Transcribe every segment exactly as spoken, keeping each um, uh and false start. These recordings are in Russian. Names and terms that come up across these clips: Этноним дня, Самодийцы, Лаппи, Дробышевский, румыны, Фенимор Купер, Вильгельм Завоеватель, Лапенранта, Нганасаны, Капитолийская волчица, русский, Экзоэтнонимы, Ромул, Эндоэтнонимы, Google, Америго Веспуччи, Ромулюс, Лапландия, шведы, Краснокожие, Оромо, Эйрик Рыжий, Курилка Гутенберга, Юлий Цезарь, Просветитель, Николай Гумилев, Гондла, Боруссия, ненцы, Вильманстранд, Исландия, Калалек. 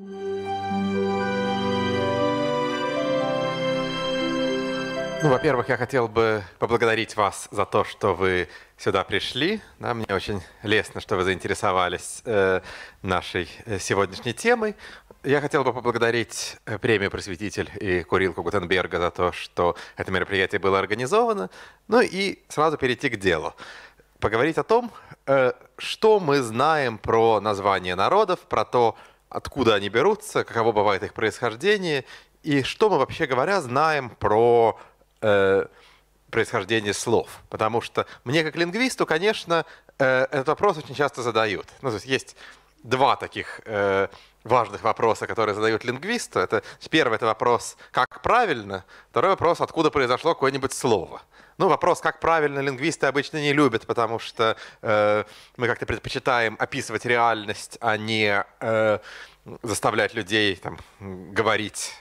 Ну, во-первых, я хотел бы поблагодарить вас за то, что вы сюда пришли. Да, мне очень лестно, что вы заинтересовались э, нашей сегодняшней темой. Я хотел бы поблагодарить премию «Просветитель» и Курилку Гутенберга за то, что это мероприятие было организовано. Ну и сразу перейти к делу. Поговорить о том, э, что мы знаем про названия народов, про то, откуда они берутся, каково бывает их происхождение, и что мы, вообще говоря, знаем про происхождение слов. Потому что мне, как лингвисту, конечно, этот вопрос очень часто задают. Ну, то есть, есть два таких важных вопроса, которые задают лингвисту. Это, первый — это вопрос «как правильно?», второй вопрос «откуда произошло какое-нибудь слово?». Ну, вопрос «как правильно» лингвисты обычно не любят, потому что мы как-то предпочитаем описывать реальность, а не заставлять людей там говорить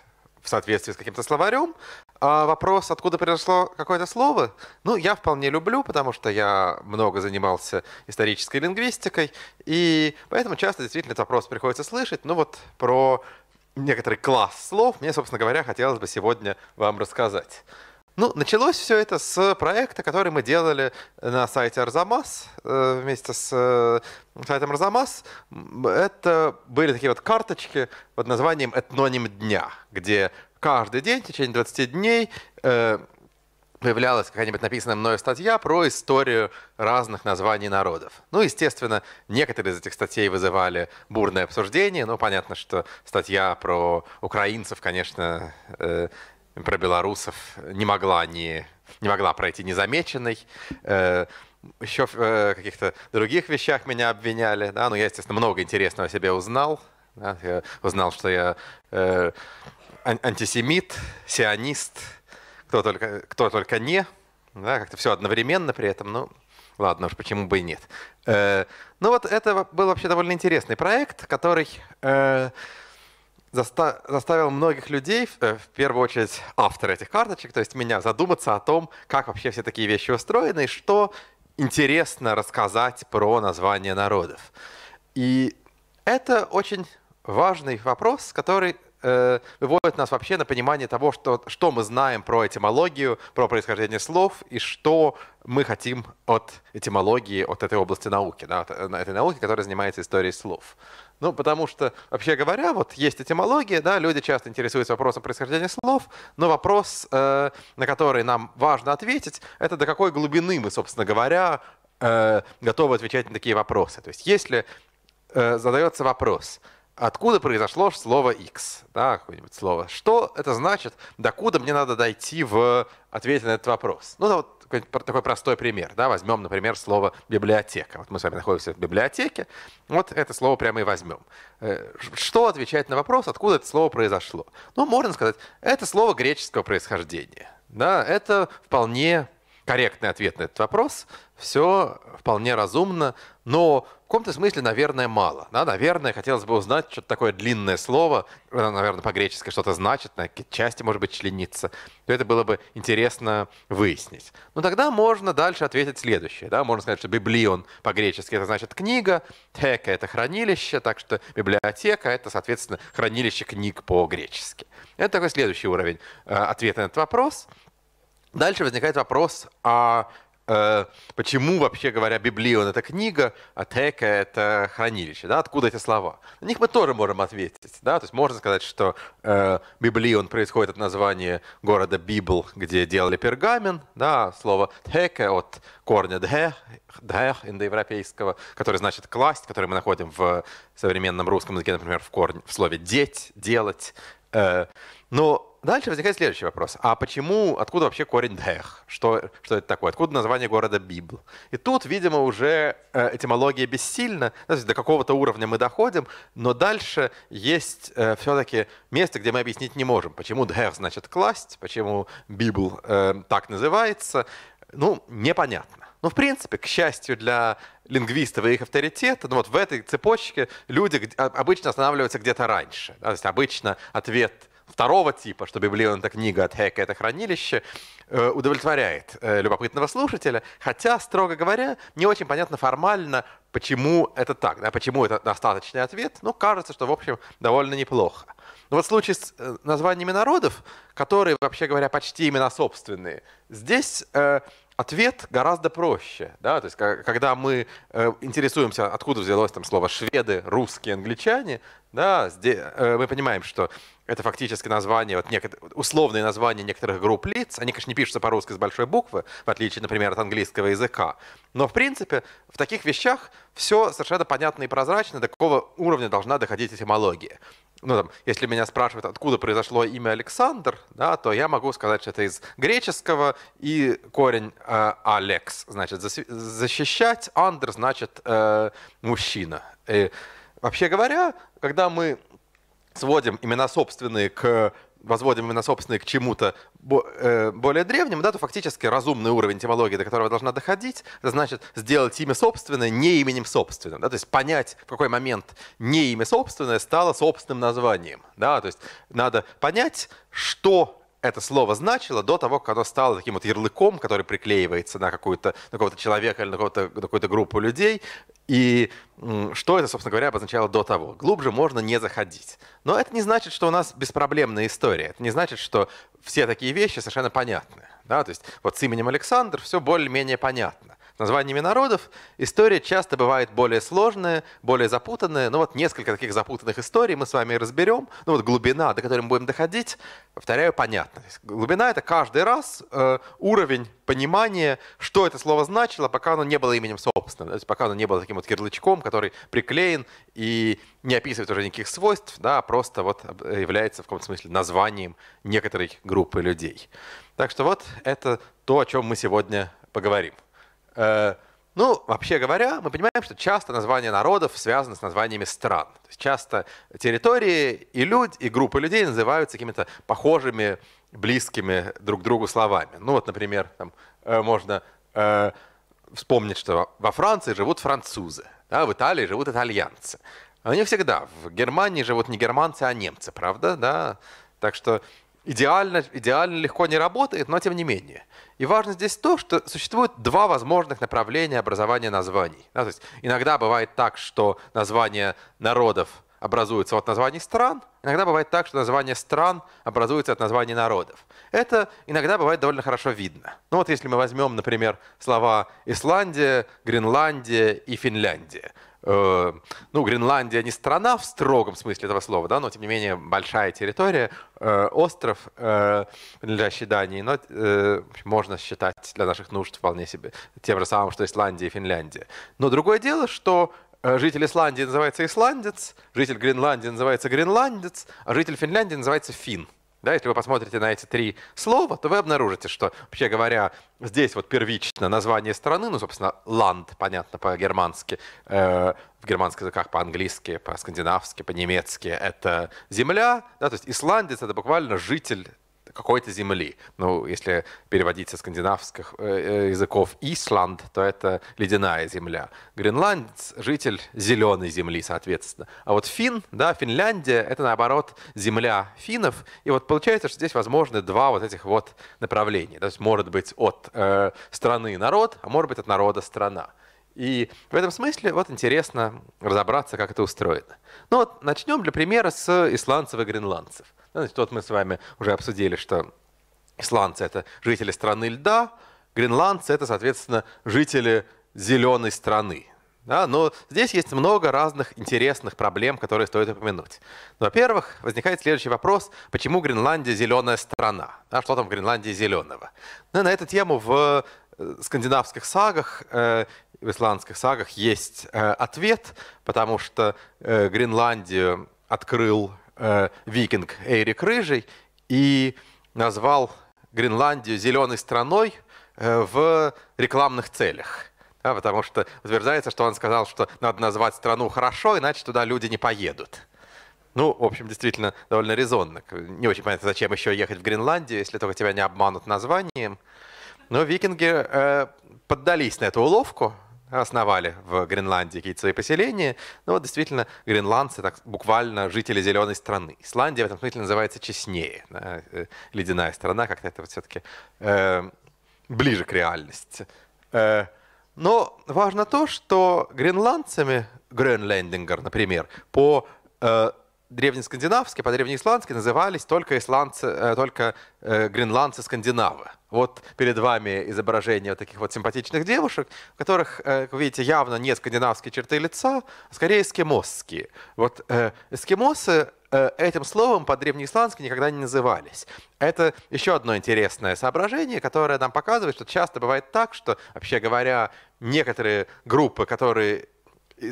в соответствии с каким-то словарем. А вопрос, откуда произошло какое-то слово, ну, я вполне люблю, потому что я много занимался исторической лингвистикой, и поэтому часто действительно этот вопрос приходится слышать. Ну вот про некоторый класс слов мне, собственно говоря, хотелось бы сегодня вам рассказать. Ну, началось все это с проекта, который мы делали на сайте Арзамас, вместе с сайтом Арзамас. Это были такие вот карточки под названием «Этноним дня», где каждый день в течение двадцати дней э, появлялась какая-нибудь написанная мною статья про историю разных названий народов. Ну, естественно, некоторые из этих статей вызывали бурное обсуждение. Ну, понятно, что статья про украинцев, конечно, э, про белорусов не могла, не, не могла пройти незамеченной. Э, еще в э, каких-то других вещах меня обвиняли. Да? Ну, я, естественно, много интересного о себе узнал. Да? Я узнал, что я... Э, антисемит, сионист, кто только, кто только не, да, как-то все одновременно при этом, ну ладно уж, почему бы и нет. Э, ну вот это был вообще довольно интересный проект, который э, заста- заставил многих людей, э, в первую очередь автора этих карточек, то есть меня, задуматься о том, как вообще все такие вещи устроены и что интересно рассказать про название народов. И это очень важный вопрос, который выводит нас вообще на понимание того, что, что мы знаем про этимологию, про происхождение слов и что мы хотим от этимологии, от этой области науки, да, от этой науки, которая занимается историей слов. Ну, потому что, вообще говоря, вот есть этимология, да, люди часто интересуются вопросом происхождения слов, но вопрос, э, на который нам важно ответить, это до какой глубины мы, собственно говоря, э, готовы отвечать на такие вопросы. То есть если э, задается вопрос... Откуда произошло слово «икс», да, какое-нибудь слово? Что это значит? Докуда мне надо дойти в ответе на этот вопрос? Ну, да, вот такой простой пример. Да, возьмем, например, слово «библиотека». Вот мы с вами находимся в библиотеке. Вот это слово прямо и возьмем. Что отвечать на вопрос, откуда это слово произошло? Ну, можно сказать, это слово греческого происхождения. Да, это вполне корректный ответ на этот вопрос. Все вполне разумно, но... В каком-то смысле, наверное, мало. Да? Наверное, хотелось бы узнать, что-то такое длинное слово, наверное, по-гречески что-то значит, на какие части, может быть, членится. То это было бы интересно выяснить. Но тогда можно дальше ответить следующее. Да? Можно сказать, что библион по-гречески — это значит книга, тека — это хранилище, так что библиотека — это, соответственно, хранилище книг по-гречески. Это такой следующий уровень э, ответа на этот вопрос. Дальше возникает вопрос о... Почему, вообще говоря, библион — это книга, а тека — это хранилище? Да? Откуда эти слова? На них мы тоже можем ответить. Да? То есть можно сказать, что э, библион происходит от названия города Библ, где делали пергамент. Да? Слово тека от корня дхех, дхех индоевропейского, который значит класть, который мы находим в современном русском языке, например, в, корне, в слове деть, делать. Э, но Дальше возникает следующий вопрос. А почему, откуда вообще корень «дэх»? Что, что это такое? Откуда название города Библ? И тут, видимо, уже этимология бессильна. То есть до какого-то уровня мы доходим, но дальше есть э, все-таки место, где мы объяснить не можем. Почему «дэх» значит «класть», почему «библ» э, так называется. Ну, непонятно. Ну, в принципе, к счастью для лингвистов и их авторитета, ну, вот в этой цепочке люди обычно останавливаются где-то раньше. Да? То есть обычно ответ второго типа, что библион — это книга, а тхека — это хранилище, удовлетворяет любопытного слушателя, хотя, строго говоря, не очень понятно формально, почему это так, да, почему это достаточный ответ, но кажется, что, в общем, довольно неплохо. Но вот случай с названиями народов, которые, вообще говоря, почти имена собственные, здесь э, ответ гораздо проще. Да? То есть, когда мы э, интересуемся, откуда взялось там слово «шведы», «русские», «англичане», да, здесь, э, мы понимаем, что это фактически название, вот некотор... условные названия некоторых групп лиц. Они, конечно, не пишутся по-русски с большой буквы, в отличие, например, от английского языка. Но, в принципе, в таких вещах все совершенно понятно и прозрачно, до какого уровня должна доходить этимология. Ну, там, если меня спрашивают, откуда произошло имя Александр, да, то я могу сказать, что это из греческого, и корень э, «алекс» значит «защищать», «андр» значит э, «мужчина». И, вообще говоря, когда мы сводим имена собственные к, возводим имена собственные к чему-то более древнему, да, то фактически разумный уровень этимологии, до которого должна доходить, это значит сделать имя собственное не именем собственным. Да, то есть понять, в какой момент не имя собственное стало собственным названием. Да, то есть надо понять, что это слово значило до того, как оно стало таким вот ярлыком, который приклеивается на, на какого-то человека или на, на какую-то группу людей. И что это, собственно говоря, обозначало до того. Глубже можно не заходить. Но это не значит, что у нас беспроблемная история. Это не значит, что все такие вещи совершенно понятны. Да? То есть вот с именем Александр все более-менее понятно. С названиями народов история часто бывает более сложная, более запутанная. Ну вот несколько таких запутанных историй мы с вами разберем. Ну вот глубина, до которой мы будем доходить, повторяю, понятна. Глубина — это каждый раз э, уровень понимания, что это слово значило, пока оно не было именем собственным. То есть пока оно не было таким вот ярлычком, который приклеен и не описывает уже никаких свойств, да, а просто вот является в каком-то смысле названием некоторой группы людей. Так что вот это то, о чем мы сегодня поговорим. Ну, вообще говоря, мы понимаем, что часто названия народов связаны с названиями стран. То есть часто территории и люди, и группы людей называются какими-то похожими, близкими друг другу словами. Ну вот, например, там, можно э, вспомнить, что во Франции живут французы, да, в Италии живут итальянцы. Но не всегда. В Германии живут не германцы, а немцы, правда? Да? Так что идеально, идеально легко не работает, но тем не менее. И важно здесь то, что существует два возможных направления образования названий. Да, то есть иногда бывает так, что названия народов образуются от названий стран, иногда бывает так, что названия стран образуются от названий народов. Это иногда бывает довольно хорошо видно. Ну вот если мы возьмем, например, слова Исландия, Гренландия и Финляндия. Ну, Гренландия не страна в строгом смысле этого слова, да, но, тем не менее, большая территория, э, остров, э, принадлежащий Дании, но э, можно считать для наших нужд вполне себе тем же самым, что Исландия и Финляндия. Но другое дело, что житель Исландии называется исландец, житель Гренландии называется гренландец, а житель Финляндии называется финн. Да, если вы посмотрите на эти три слова, то вы обнаружите, что, вообще говоря, здесь вот первично название страны, ну, собственно, «ланд», понятно, по-германски, э, в германских языках по-английски, по-скандинавски, по-немецки — это «земля», да, то есть исландец — это буквально житель какой-то земли. Ну, если переводить со скандинавских э, языков «Исланд», то это ледяная земля. Гренландец — житель зеленой земли, соответственно. А вот фин, да, Финляндия — это, наоборот, земля финнов. И вот получается, что здесь возможны два вот этих вот направления. То есть может быть от э, страны народ, а может быть от народа страна. И в этом смысле вот интересно разобраться, как это устроено. Ну вот начнем для примера с исландцев и гренландцев. Значит, вот мы с вами уже обсудили, что исландцы — это жители страны льда, гренландцы — это, соответственно, жители зеленой страны. Да, но здесь есть много разных интересных проблем, которые стоит упомянуть. Во-первых, возникает следующий вопрос: почему Гренландия зеленая страна? А что там в Гренландии зеленого? Ну, на эту тему в скандинавских сагах, э, в исландских сагах есть э, ответ, потому что э, Гренландию открыл э, викинг Эйрик Рыжий и назвал Гренландию зеленой страной э, в рекламных целях. Да, потому что утверждается, что он сказал, что надо назвать страну хорошо, иначе туда люди не поедут. Ну, в общем, действительно, довольно резонно. Не очень понятно, зачем еще ехать в Гренландию, если только тебя не обманут названием. Но викинги э, поддались на эту уловку, основали в Гренландии какие-то свои поселения. Но вот действительно гренландцы так буквально жители зеленой страны. Исландия в этом смысле называется честнее. Да? Ледяная страна, как-то это вот все-таки э, ближе к реальности. Э, но важно то, что гренландцами, гренлендингер, например, по э, древнескандинавски, по-древнеисландски назывались только, исландцы, только гренландцы-скандинавы. Вот перед вами изображение вот таких вот симпатичных девушек, у которых, как вы видите, явно не скандинавские черты лица, а скорее эскимосские. Вот эскимосы этим словом по-древнеисландски никогда не назывались. Это еще одно интересное соображение, которое нам показывает, что часто бывает так, что, вообще говоря, некоторые группы, которые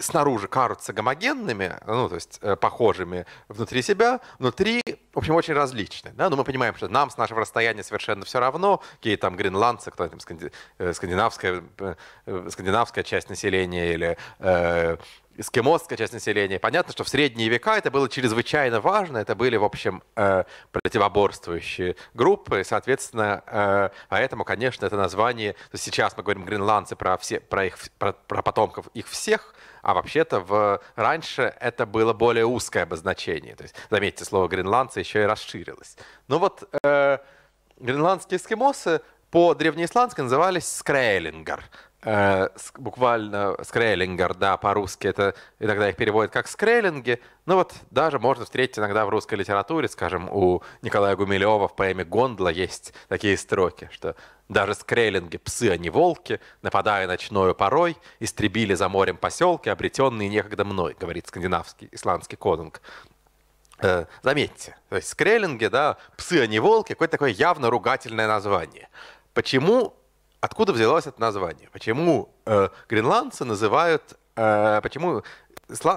снаружи кажутся гомогенными, ну, то есть э, похожими внутри себя, внутри, в общем, очень различны. Да? Но мы понимаем, что нам с нашего расстояния совершенно все равно, какие там гренландцы, кто там сканди... э, скандинавская, э, скандинавская часть населения или э, эскимосская часть населения. Понятно, что в средние века это было чрезвычайно важно, это были, в общем, э, противоборствующие группы, и, соответственно, э, поэтому, конечно, это название, то есть сейчас мы говорим гренландцы про, все, про, их, про, про потомков их всех, а вообще-то в... раньше это было более узкое обозначение. То есть, заметьте, слово «гренландцы» еще и расширилось. Ну вот э, гренландские эскимосы по-древнеисландски назывались «скрейлингар». Э, буквально «скрейлингар», да, по-русски это иногда их переводят как «скрейлинги». Ну вот даже можно встретить иногда в русской литературе, скажем, у Николая Гумилева в поэме «Гондла» есть такие строки, что «даже скрейлинги, псы, а не волки, нападая ночною порой, истребили за морем поселки, обретенные некогда мной», говорит скандинавский, исландский конунг. Э, заметьте, то есть скрейлинги, да, псы, а не волки, какое-то такое явно ругательное название. Почему, откуда взялось это название? Почему э, гренландцы называют, э, почему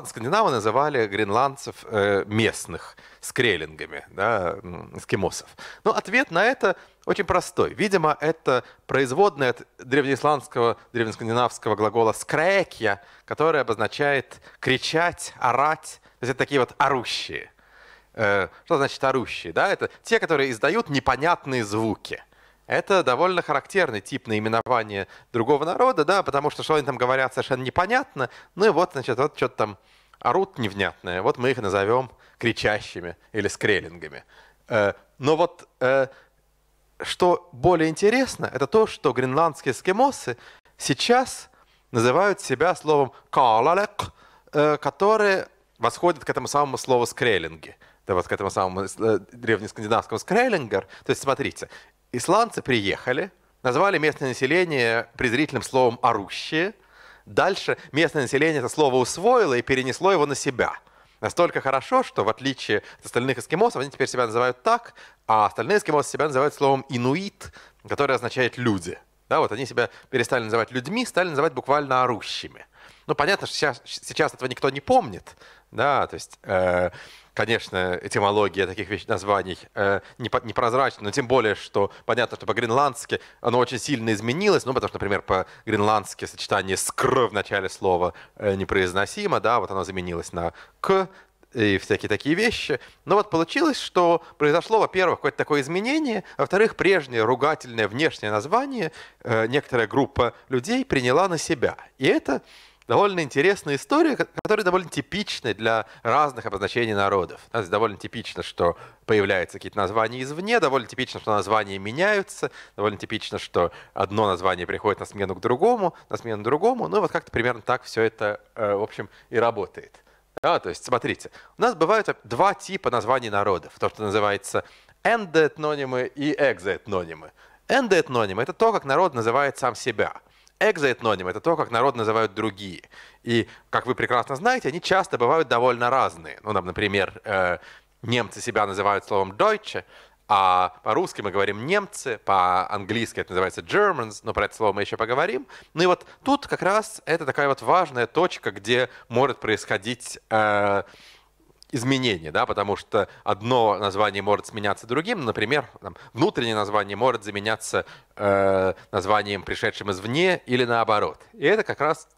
скандинавы называли гренландцев э, местных скрейлингами, да, эскимосов? Ну, ответ на это очень простой. Видимо, это производное от древнеисландского, древнескандинавского глагола «скрэкья», которое обозначает «кричать», «орать». То есть это такие вот орущие. Э, что значит орущие? Да? Это те, которые издают непонятные звуки. Это довольно характерный тип наименования другого народа, да, потому что что они там говорят, совершенно непонятно. Ну и вот, значит, вот что-то там орут невнятное. Вот мы их назовем кричащими или скрейлингами. Э, но вот э, что более интересно, это то, что гренландские эскимосы сейчас называют себя словом «калалек», э, которое восходит к этому самому слову «скрейлинги». Да, вот к этому самому э, древнескандинавскому «скрейлингер». То есть, смотрите, исландцы приехали, назвали местное население презрительным словом «орущие». Дальше местное население это слово усвоило и перенесло его на себя. Настолько хорошо, что в отличие от остальных эскимосов, они теперь себя называют так, а остальные эскимосы себя называют словом «инуит», которое означает «люди». Да, вот они себя перестали называть людьми, стали называть буквально «орущими». Ну, понятно, что сейчас, сейчас этого никто не помнит. Да, то есть... Э Конечно, этимология таких вещ... названий э, непрозрачна, но тем более, что понятно, что по-гренландски оно очень сильно изменилось, ну, потому что, например, по-гренландски сочетание «скр» в начале слова э, непроизносимо, да, вот оно заменилось на «к» и всякие такие вещи. Но вот получилось, что произошло, во-первых, какое-то такое изменение, во-вторых, прежнее ругательное внешнее название э, некоторая группа людей приняла на себя, и это... Довольно интересная история, которая довольно типична для разных обозначений народов. То есть довольно типично, что появляются какие-то названия извне, довольно типично, что названия меняются, довольно типично, что одно название приходит на смену к другому, на смену к другому. Ну вот как-то примерно так все это, в общем, и работает. Да, то есть, смотрите, у нас бывают два типа названий народов. То, что называется эндоэтнонимы и экзоэтнонимы. Эндоэтнонимы — это то, как народ называет сам себя. Экзоэтноним — это то, как народ называют другие. И, как вы прекрасно знаете, они часто бывают довольно разные. Ну, например, э, немцы себя называют словом «deutsche», а по-русски мы говорим «немцы», по-английски это называется «Germans», но про это слово мы еще поговорим. Ну и вот тут как раз это такая вот важная точка, где может происходить... Э, изменения, да, потому что одно название может сменяться другим, например, там, внутреннее название может заменяться э, названием, пришедшим извне, или наоборот. И это как раз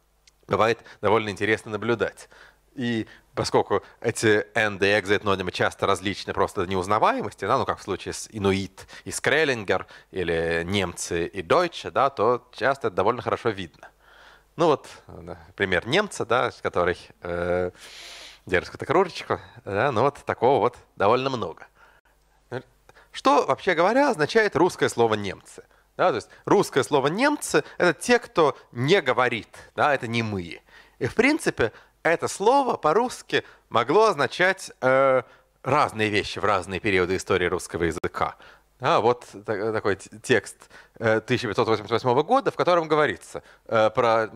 бывает довольно интересно наблюдать. И поскольку эти энд- и экзоэтнонимы часто различны просто до неузнаваемости, да, ну как в случае с инуит и скрейлингер, или немцы и дойче, да, то часто это довольно хорошо видно. Ну вот, пример немца, да, который э, держит эту кружечку, да, ну вот такого вот довольно много. Что, вообще говоря, означает русское слово «немцы»? Да, то есть русское слово «немцы» — это те, кто не говорит, да, это немые. И, в принципе, это слово по-русски могло означать э, разные вещи в разные периоды истории русского языка. А вот такой текст тысяча пятьсот восемьдесят восьмого года, в котором говорится, про,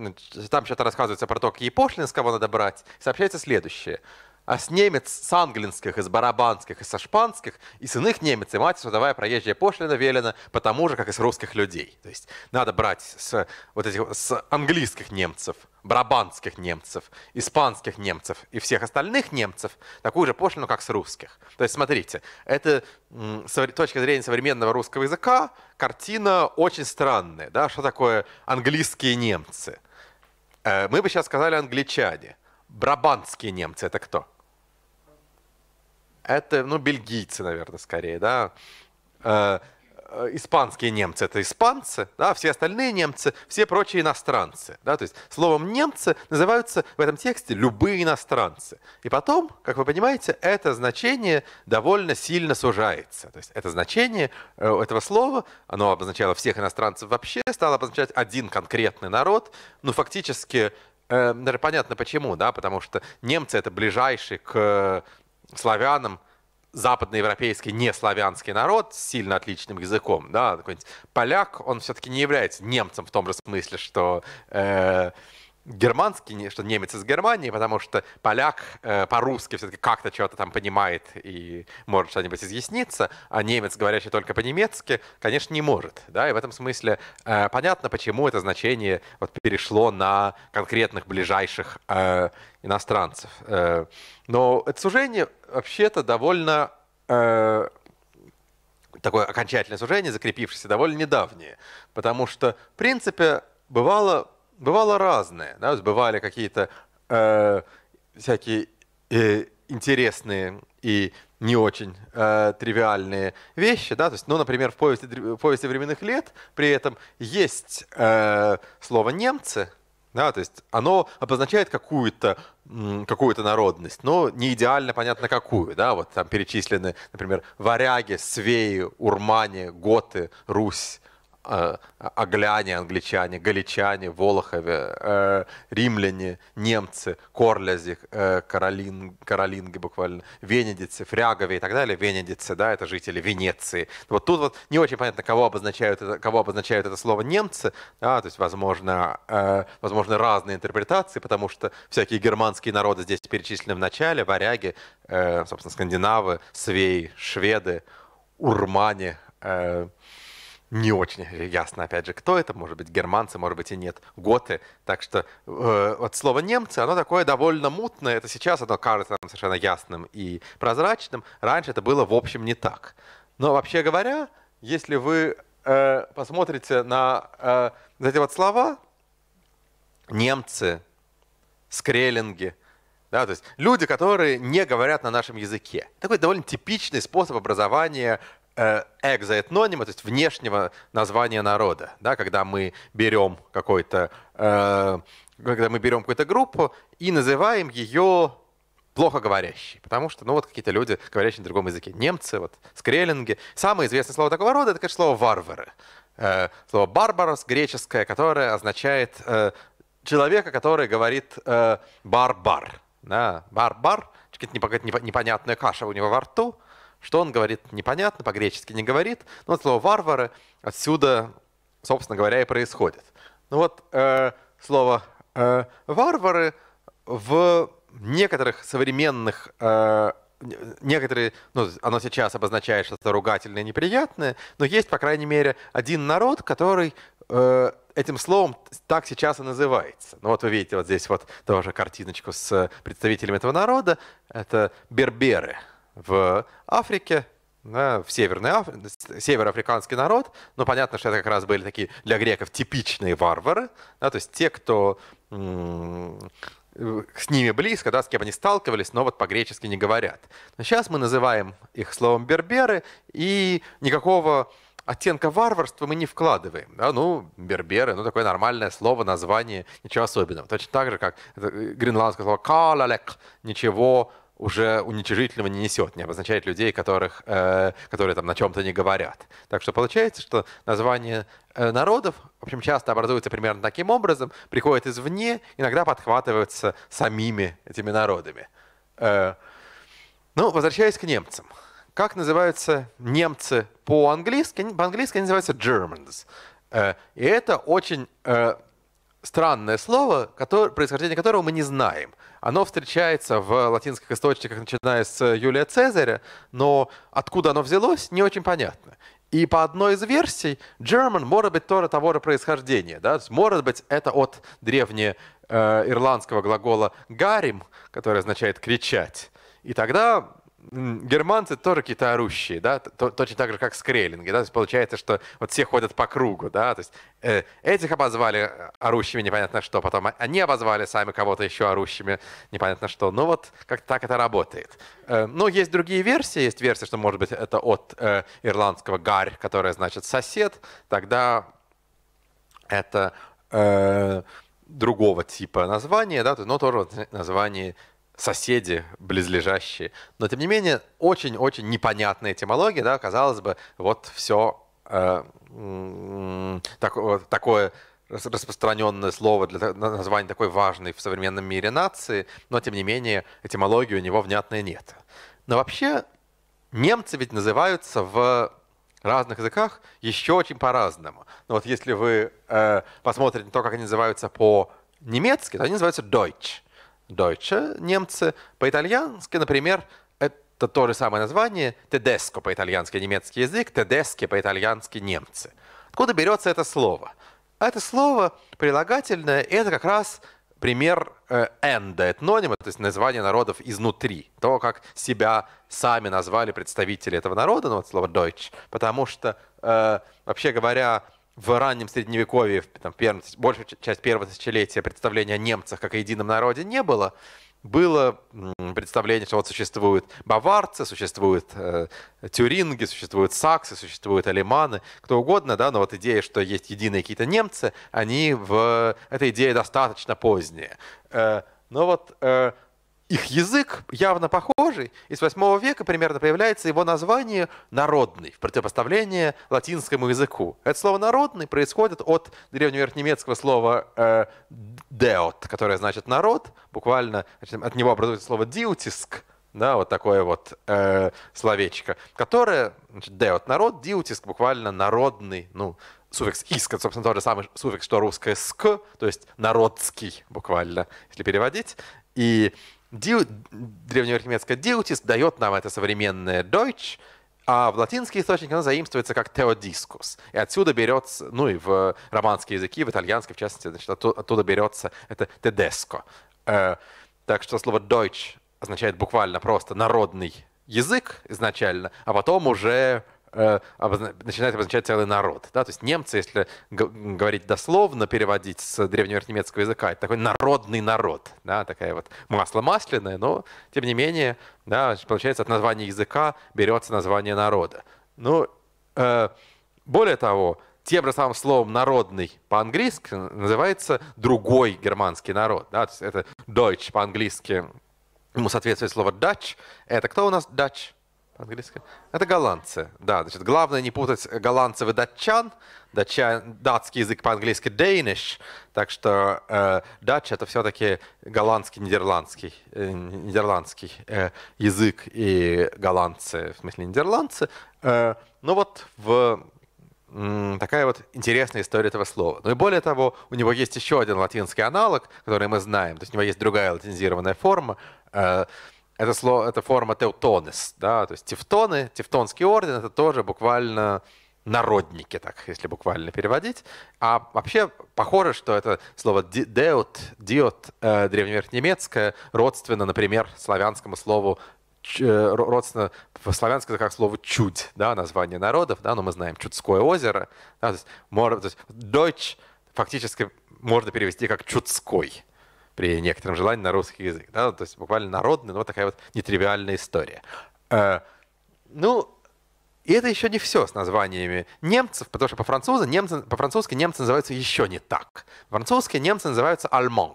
там что-то рассказывается про то, какие пошлины с кого надо брать, и сообщается следующее. «А с немец с англинских, из барабанских, и со шпанских, и с иных немец, и мать судовая проезжая пошлина велена, потому же, как и с русских людей». То есть надо брать с, вот этих, с английских немцев, барабанских немцев, испанских немцев и всех остальных немцев такую же пошлину, как с русских. То есть, смотрите, это с точки зрения современного русского языка картина очень странная. Да? Что такое английские немцы? Мы бы сейчас сказали англичане. Брабанские немцы — это кто? Это, ну, бельгийцы, наверное, скорее, да? Испанские немцы — это испанцы, да, все остальные немцы, все прочие иностранцы. Да, то есть словом «немцы» называются в этом тексте любые иностранцы. И потом, как вы понимаете, это значение довольно сильно сужается. То есть это значение этого слова, оно обозначало всех иностранцев вообще, стало обозначать один конкретный народ, ну фактически, даже понятно почему, да, потому что немцы — это ближайший к славянам западноевропейский неславянский народ с сильно отличным языком, да, какой-нибудь поляк, он все-таки не является немцем в том же смысле, что э, германский, что немец из Германии, потому что поляк э, по-русски все-таки как-то что-то там понимает и может что-нибудь изъясниться, а немец, говорящий только по-немецки, конечно, не может, да, и в этом смысле э, понятно, почему это значение вот перешло на конкретных ближайших э, иностранцев. Но это сужение вообще-то довольно, э, такое окончательное сужение, закрепившееся, довольно недавнее. Потому что, в принципе, бывало, бывало разное. Да? Бывали какие-то э, всякие э, интересные и не очень э, тривиальные вещи. Да? То есть, ну, например, в повести, в повести временных лет при этом есть э, слово «немцы». Да, то есть оно обозначает какую-то какую-то народность, но не идеально понятно какую. Да? Вот там перечислены, например, варяги, свеи, урмане, готы, Русь, э, огляне, англичане, галичане, волохове, э, римляне, немцы, корлязи, э, каролин, каролинги буквально, венедицы, фрягове и так далее. Венедицы, да, это жители Венеции. Вот тут вот не очень понятно, кого обозначают это, кого обозначают это слово «немцы». Да, то есть, возможно, э, возможно, разные интерпретации, потому что всякие германские народы здесь перечислены в начале. Варяги, э, собственно, скандинавы, свеи, шведы, урмане, э, не очень ясно, опять же, кто это. Может быть, германцы, может быть, и нет. Готы. Так что э, вот слово «немцы», оно такое довольно мутное. Это сейчас оно кажется нам совершенно ясным и прозрачным. Раньше это было, в общем, не так. Но вообще говоря, если вы э, посмотрите на э, эти вот слова «немцы», «скреллинги», да, то есть люди, которые не говорят на нашем языке. Такой довольно типичный способ образования экзоэтнонима, то есть внешнего названия народа, да, когда мы берем какой-то, э, когда мы берем какую-то группу и называем ее плохо говорящей, потому что, ну вот какие-то люди, говорящие на другом языке, немцы, вот скреллинги. Самое известное слово такого рода — это, конечно, слово «варвары», э, слово «барбарос» греческое, которое означает э, человека, который говорит э, «барбар», да, «барбар», какая-то непонятная каша у него во рту. Что он говорит, непонятно, по-гречески не говорит. Но вот слово «варвары» отсюда, собственно говоря, и происходит. Ну вот э, слово э, «варвары» в некоторых современных... Э, некоторые, ну, оно сейчас обозначает что-то ругательное, неприятное, но есть, по крайней мере, один народ, который э, этим словом так сейчас и называется. Ну вот вы видите вот здесь вот тоже картиночку с представителями этого народа. Это берберы. В Африке, да, в Северной Афри... североафриканский народ, но понятно, что это как раз были такие для греков типичные варвары, да, то есть те, кто с ними близко, да, с кем они сталкивались, но вот по-гречески не говорят. Но сейчас мы называем их словом «берберы», и никакого оттенка варварства мы не вкладываем. Да? Ну, берберы, ну, такое нормальное слово, название, ничего особенного. Точно так же, как гренландское слово «калалек», ничего уже уничижительного не несет, не обозначает людей, которых, э, которые там на чем-то не говорят. Так что получается, что название э, народов, в общем, часто образуется примерно таким образом, приходят извне, иногда подхватываются самими этими народами. Э, ну, возвращаясь к немцам. Как называются немцы по-английски? По-английски они называются Germans. Э, и это очень э, странное слово, которое, происхождение которого мы не знаем. Оно встречается в латинских источниках, начиная с Юлия Цезаря, но откуда оно взялось, не очень понятно. И по одной из версий, German может быть тоже того же происхождения. Да? Может быть, это от древнеирландского глагола «гарим», который означает «кричать». И тогда германцы тоже какие-то орущие, да? Точно так же, как скреллинги. Да? То есть получается, что вот все ходят по кругу. Да? То есть, э, этих обозвали орущими непонятно что, потом они обозвали сами кого-то еще орущими непонятно что. Ну вот как так это работает. Э, но есть другие версии. Есть версия, что, может быть, это от э, ирландского «гарь», которое значит «сосед». Тогда это э, другого типа названия, да? Но тоже название соседи, близлежащие. Но, тем не менее, очень-очень непонятная этимология, да, казалось бы, вот все э, так, такое распространенное слово для названия такой важной в современном мире нации, но, тем не менее, этимологии у него внятной нет. Но вообще немцы ведь называются в разных языках еще очень по-разному. Но вот если вы э, посмотрите на то, как они называются по-немецки, то они называются «Deutsch». Deutsche, немцы, по-итальянски, например, это то же самое название «тедеско» по-итальянски, немецкий язык, «тедески» по-итальянски, немцы. Откуда берется это слово? А это слово прилагательное, это как раз пример «энда» этнонима, то есть название народов изнутри, то, как себя сами назвали представители этого народа, ну вот слово «Deutsch», потому что, э, вообще говоря, в раннем Средневековье, там, первая, большая часть первого тысячелетия представления о немцах как о едином народе не было. Было представление, что вот существуют баварцы, существуют э, тюринги, существуют саксы, существуют алеманы, кто угодно, да, но вот идея, что есть единые какие-то немцы, они в... эта идея достаточно поздняя. Э, но вот э, их язык явно похожий, и с восьмого века примерно появляется его название «народный» в противопоставление латинскому языку. Это слово «народный» происходит от древневерхнемецкого слова э, «деот», которое значит «народ», буквально от него образуется слово «диутиск», да, вот такое вот э, словечко, которое, значит, «деот» — «народ», «диутиск» — буквально «народный», ну, суффикс «иск» — собственно, тот же самый суффикс, что русское «ск», то есть «народский» буквально, если переводить, и Ди... древневерхнемецкое «диутис» дает нам это современное «Deutsch», а в латинский источник оно заимствуется как «теодискус». И отсюда берется, ну и в романские языки, в итальянском, в частности, значит, оттуда берется это «тедеско». Э, так что слово «Deutsch» означает буквально просто «народный язык» изначально, а потом уже э, обозна... начинает обозначать целый народ. Да? То есть немцы, если говорить дословно, переводить с древневерхнемецкого языка, это такой народный народ. Да? Такая вот масло масляное, но тем не менее, да, получается, от названия языка берется название народа. Ну, э, более того, тем же самым словом «народный» по-английски называется «другой германский народ». Да? То есть это «Deutsch» по-английски, ему соответствует слово «Dutch». Это кто у нас «Dutch»? Английское. Это голландцы. Да, значит, главное не путать голландцев и датчан. Датчан, датский язык по-английски Danish, так что э, дач это все-таки голландский, нидерландский, э, нидерландский э, язык и голландцы, в смысле нидерландцы. Э, ну вот в, э, такая вот интересная история этого слова. Ну и более того, у него есть еще один латинский аналог, который мы знаем. То есть у него есть другая латинизированная форма. Э, Это, слово, это форма «теутонес», да, то есть «тевтоны», «тевтонский орден» — это тоже буквально «народники», так, если буквально переводить. А вообще похоже, что это слово «деут», «диот» древневерхнемецкое родственно, например, славянскому слову, родственно в славянском как слову «чудь», да, название народов, да, но мы знаем «Чудское озеро», да, то есть, может, то есть «дойч» фактически можно перевести как «чудской», при некотором желании на русский язык. Да? То есть буквально народный, но такая вот нетривиальная история. Э, ну, И это еще не все с названиями немцев, потому что по-французски немцы, по-французски немцы называются еще не так. По-французски немцы называются «альман»,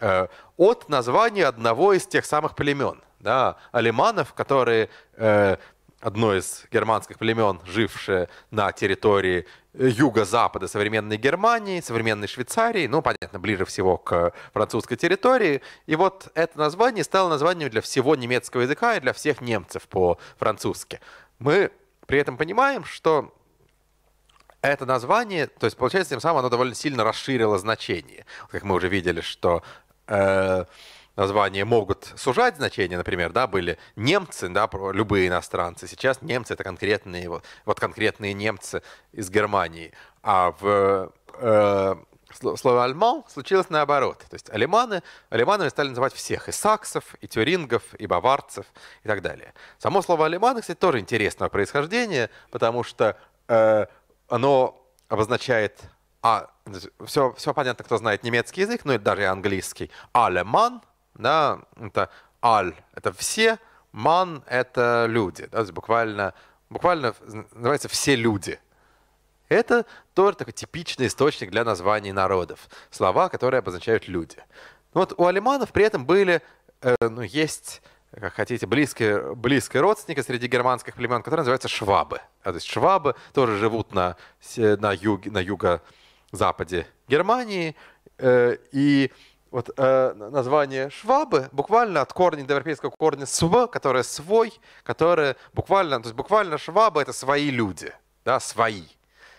э, от названия одного из тех самых племен, да, алиманов, которые, э, одно из германских племен, жившее на территории юго-запада современной Германии, современной Швейцарии, ну, понятно, ближе всего к французской территории. И вот это название стало названием для всего немецкого языка и для всех немцев по-французски. Мы при этом понимаем, что это название, то есть, получается, тем самым оно довольно сильно расширило значение. Как мы уже видели, что... Э, названия могут сужать значение, например, да, были немцы, да, любые иностранцы. Сейчас немцы — это конкретные, вот, вот конкретные немцы из Германии. А в э, слове «альман» случилось наоборот. То есть алиманы, алиманами стали называть всех — и саксов, и тюрингов, и баварцев, и так далее. Само слово «алиманы», кстати, тоже интересного происхождения, потому что э, оно обозначает... А, все, все понятно, кто знает немецкий язык, ну или даже и английский. «Алеман». Да, это «аль» — это «все», «ман» — это «люди». Да, буквально, буквально называется «все люди». Это тоже такой типичный источник для названий народов. Слова, которые обозначают «люди». Вот у алиманов при этом были, э, ну, есть, как хотите, близкие, близкие родственники среди германских племен, которые называются швабы. А, то есть швабы тоже живут на, на, юг, на юго-западе Германии, э, и... Вот э, название швабы буквально от корня индоевропейского корня «св», которое «свой», которое буквально, то есть буквально швабы — это свои люди, да, свои,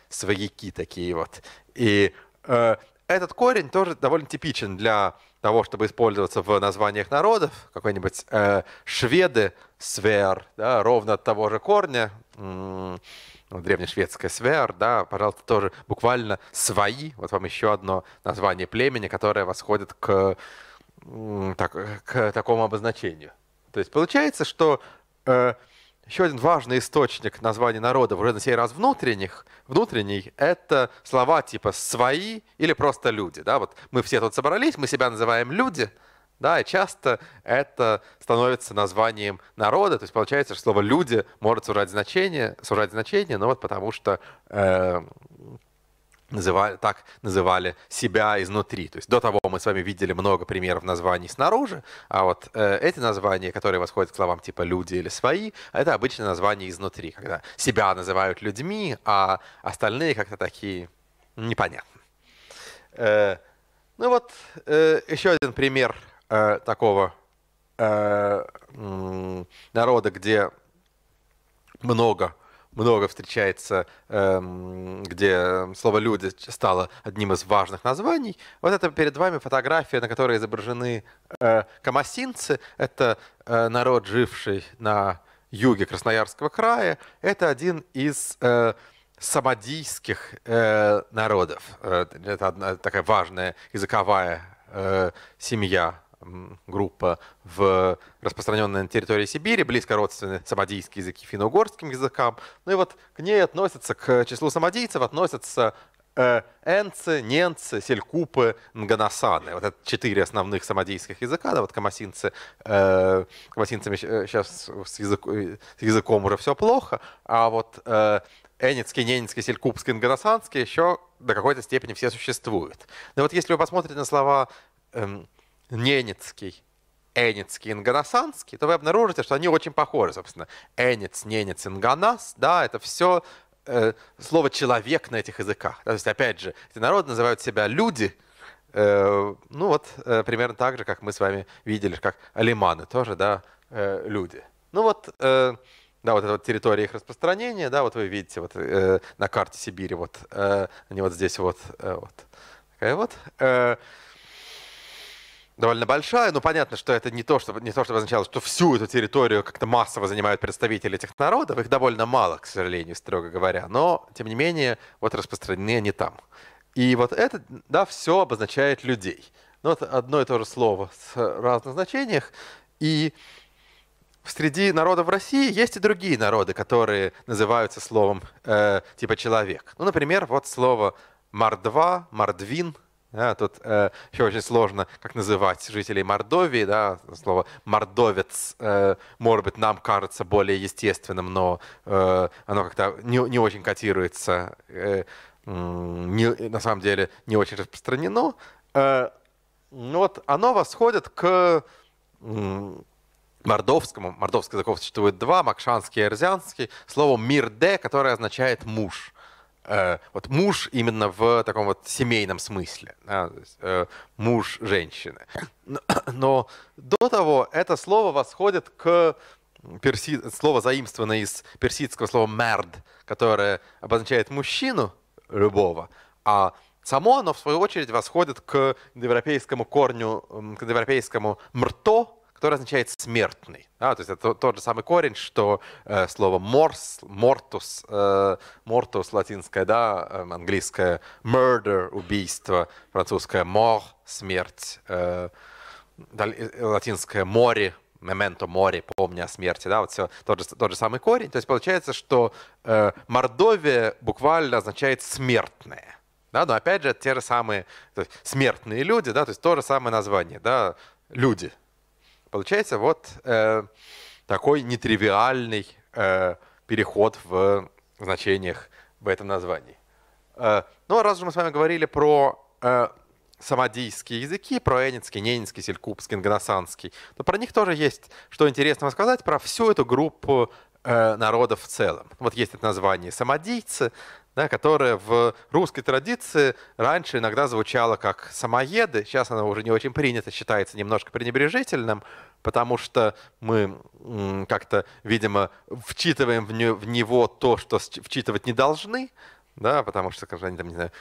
свояки такие вот. И э, этот корень тоже довольно типичен для того, чтобы использоваться в названиях народов. Какой-нибудь э, шведы «свер», да, ровно от того же корня, м-м, древнешведское «свер», да, пожалуйста, тоже буквально «свои». Вот вам еще одно название племени, которое восходит к, так, к такому обозначению. То есть получается, что э, еще один важный источник названий народов, уже на сей раз внутренних, внутренний, это слова типа «свои» или просто «люди». Да? Вот мы все тут собрались, мы себя называем «люди», да, и часто это становится названием народа. То есть получается, что слово «люди» может сужать значение, сужать значение, но вот потому что э, называли, так называли себя изнутри. То есть до того мы с вами видели много примеров названий снаружи, а вот э, эти названия, которые восходят к словам типа «люди» или «свои», это обычно названия изнутри, когда себя называют людьми, а остальные как-то такие непонятны. Э, ну вот э, еще один пример такого э, народа, где много, много встречается, э, где слово «люди» стало одним из важных названий. Вот это перед вами фотография, на которой изображены э, камасинцы. Это э, народ, живший на юге Красноярского края. Это один из... Э, самодийских э, народов. Это одна такая важная языковая э, семья, группа, в распространенной на территории Сибири, близко родственны самодийские языки финно-угорским языкам. Ну и вот к ней относятся, к числу самодийцев относятся э, энцы, ненцы, селькупы, нганасаны. Вот это четыре основных самодийских языка. Да, вот камасинцы, э, камасинцами сейчас с, язык, с языком уже все плохо, а вот э, Энецкий, Ненецкий, Селькупский, Нганасанский еще до какой-то степени все существуют. Но вот если вы посмотрите на слова эм, Ненецкий, Энецкий, Нганасанский, то вы обнаружите, что они очень похожи, собственно. Энец, Ненец, Нганас, да, это все э, слово «человек» на этих языках. То есть, опять же, эти народы называют себя «люди», э, ну вот э, примерно так же, как мы с вами видели, как алиманы тоже, да, э, люди. Ну вот... Э, Да, вот эта вот территория их распространения, да, вот вы видите вот, э, на карте Сибири, вот э, они вот здесь вот, э, вот такая вот, э, довольно большая, но понятно, что это не то, чтобы, не то, чтобы означало, что всю эту территорию как-то массово занимают представители этих народов, их довольно мало, к сожалению, строго говоря, но, тем не менее, вот распространены они там. И вот это, да, все обозначает людей. Ну, вот одно и то же слово с разных значениях, и... Среди народов России есть и другие народы, которые называются словом э, типа «человек». Ну, например, вот слово «мордва», «мордвин», Да, тут э, еще очень сложно, как называть жителей Мордовии. Да, слово «мордовец», э, может быть, нам кажется более естественным, но э, оно как-то не, не очень котируется, э, не, на самом деле не очень распространено. Э, вот оно восходит к э, мордовскому. Мордовских языков существует два, макшанский и эрзянский. Слово «мирде», которое означает «муж». Вот муж именно в таком вот семейном смысле, да, то есть, э, муж женщины. Но, но до того это слово восходит к перси... слово, заимствованное из персидского слова «мерд», которое обозначает мужчину любого, а само оно в свою очередь восходит к индоевропейскому корню, к индоевропейскому «мрто», который означает «смертный». Да, то есть это тот же самый корень, что э, слово «морс», «мортус», э, «мортус» латинское, да, э, английское «murder» — убийство, французское «mort» — смерть, э, латинское «море», «мементо море», «помни о смерти». Да, вот все, тот же, тот же самый корень. То есть получается, что э, Мордовия буквально означает «смертное». Да, но опять же, это те же самые, то есть, смертные люди, да, то есть то же самое название, да, «люди». Получается вот э, такой нетривиальный э, переход в значениях в этом названии. Э, ну, раз уже мы с вами говорили про э, самодийские языки, про энинский, ненинский, селькупский, ингоносанский, то про них тоже есть что интересного сказать про всю эту группу э, народов в целом. Вот есть это название «самодийцы», да, которое в русской традиции раньше иногда звучало как «самоеды». Сейчас оно уже не очень принято, считается немножко пренебрежительным, потому что мы как-то, видимо, вчитываем в него то, что вчитывать не должны, да, потому что, как же они там, не знаю,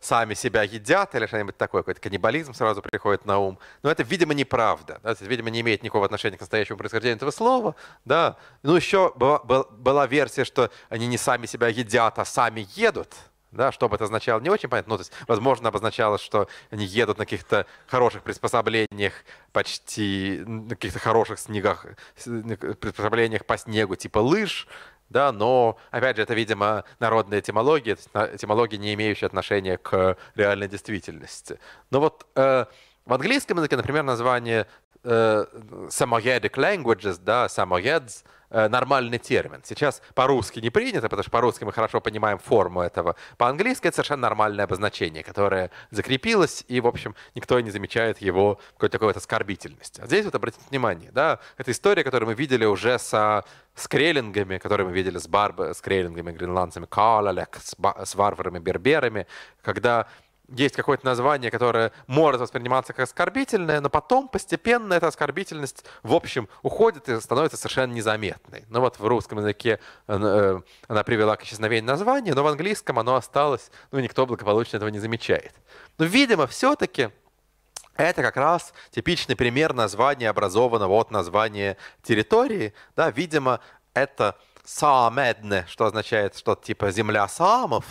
сами себя едят или что-нибудь такое, какой-то каннибализм сразу приходит на ум. Но это, видимо, неправда. Да? Это, видимо, не имеет никакого отношения к настоящему происхождению этого слова. Да? Ну, еще была, была версия, что они не сами себя едят, а сами едут. Да? Что бы это означало, не очень понятно. Ну, то есть, возможно, обозначало, что они едут на каких-то хороших приспособлениях, почти на каких-то хороших снегах, приспособлениях по снегу, типа лыж. Да, но, опять же, это, видимо, народная этимология, этимология, не имеющая отношения к реальной действительности. Но вот э, в английском языке, например, название э, «Samoyedic languages», да, «Samoyeds», э, нормальный термин. Сейчас по-русски не принято, потому что по-русски мы хорошо понимаем форму этого. По-английски это совершенно нормальное обозначение, которое закрепилось, и, в общем, никто не замечает его какой-то такой вот оскорбительности. А здесь вот обратите внимание, да, это история, которую мы видели уже со... с крелингами, которые мы видели с, барб... с крелингами, гренландцами, калалек, с, ба... с варварами-берберами, когда есть какое-то название, которое может восприниматься как оскорбительное, но потом постепенно эта оскорбительность, в общем, уходит и становится совершенно незаметной. Ну вот в русском языке она привела к исчезновению названия, но в английском оно осталось, ну никто благополучно этого не замечает. Но, видимо, все-таки это как раз типичный пример названия, образованного от названия территории. Да, видимо, это «саамедне», что означает что-то типа «земля саамов».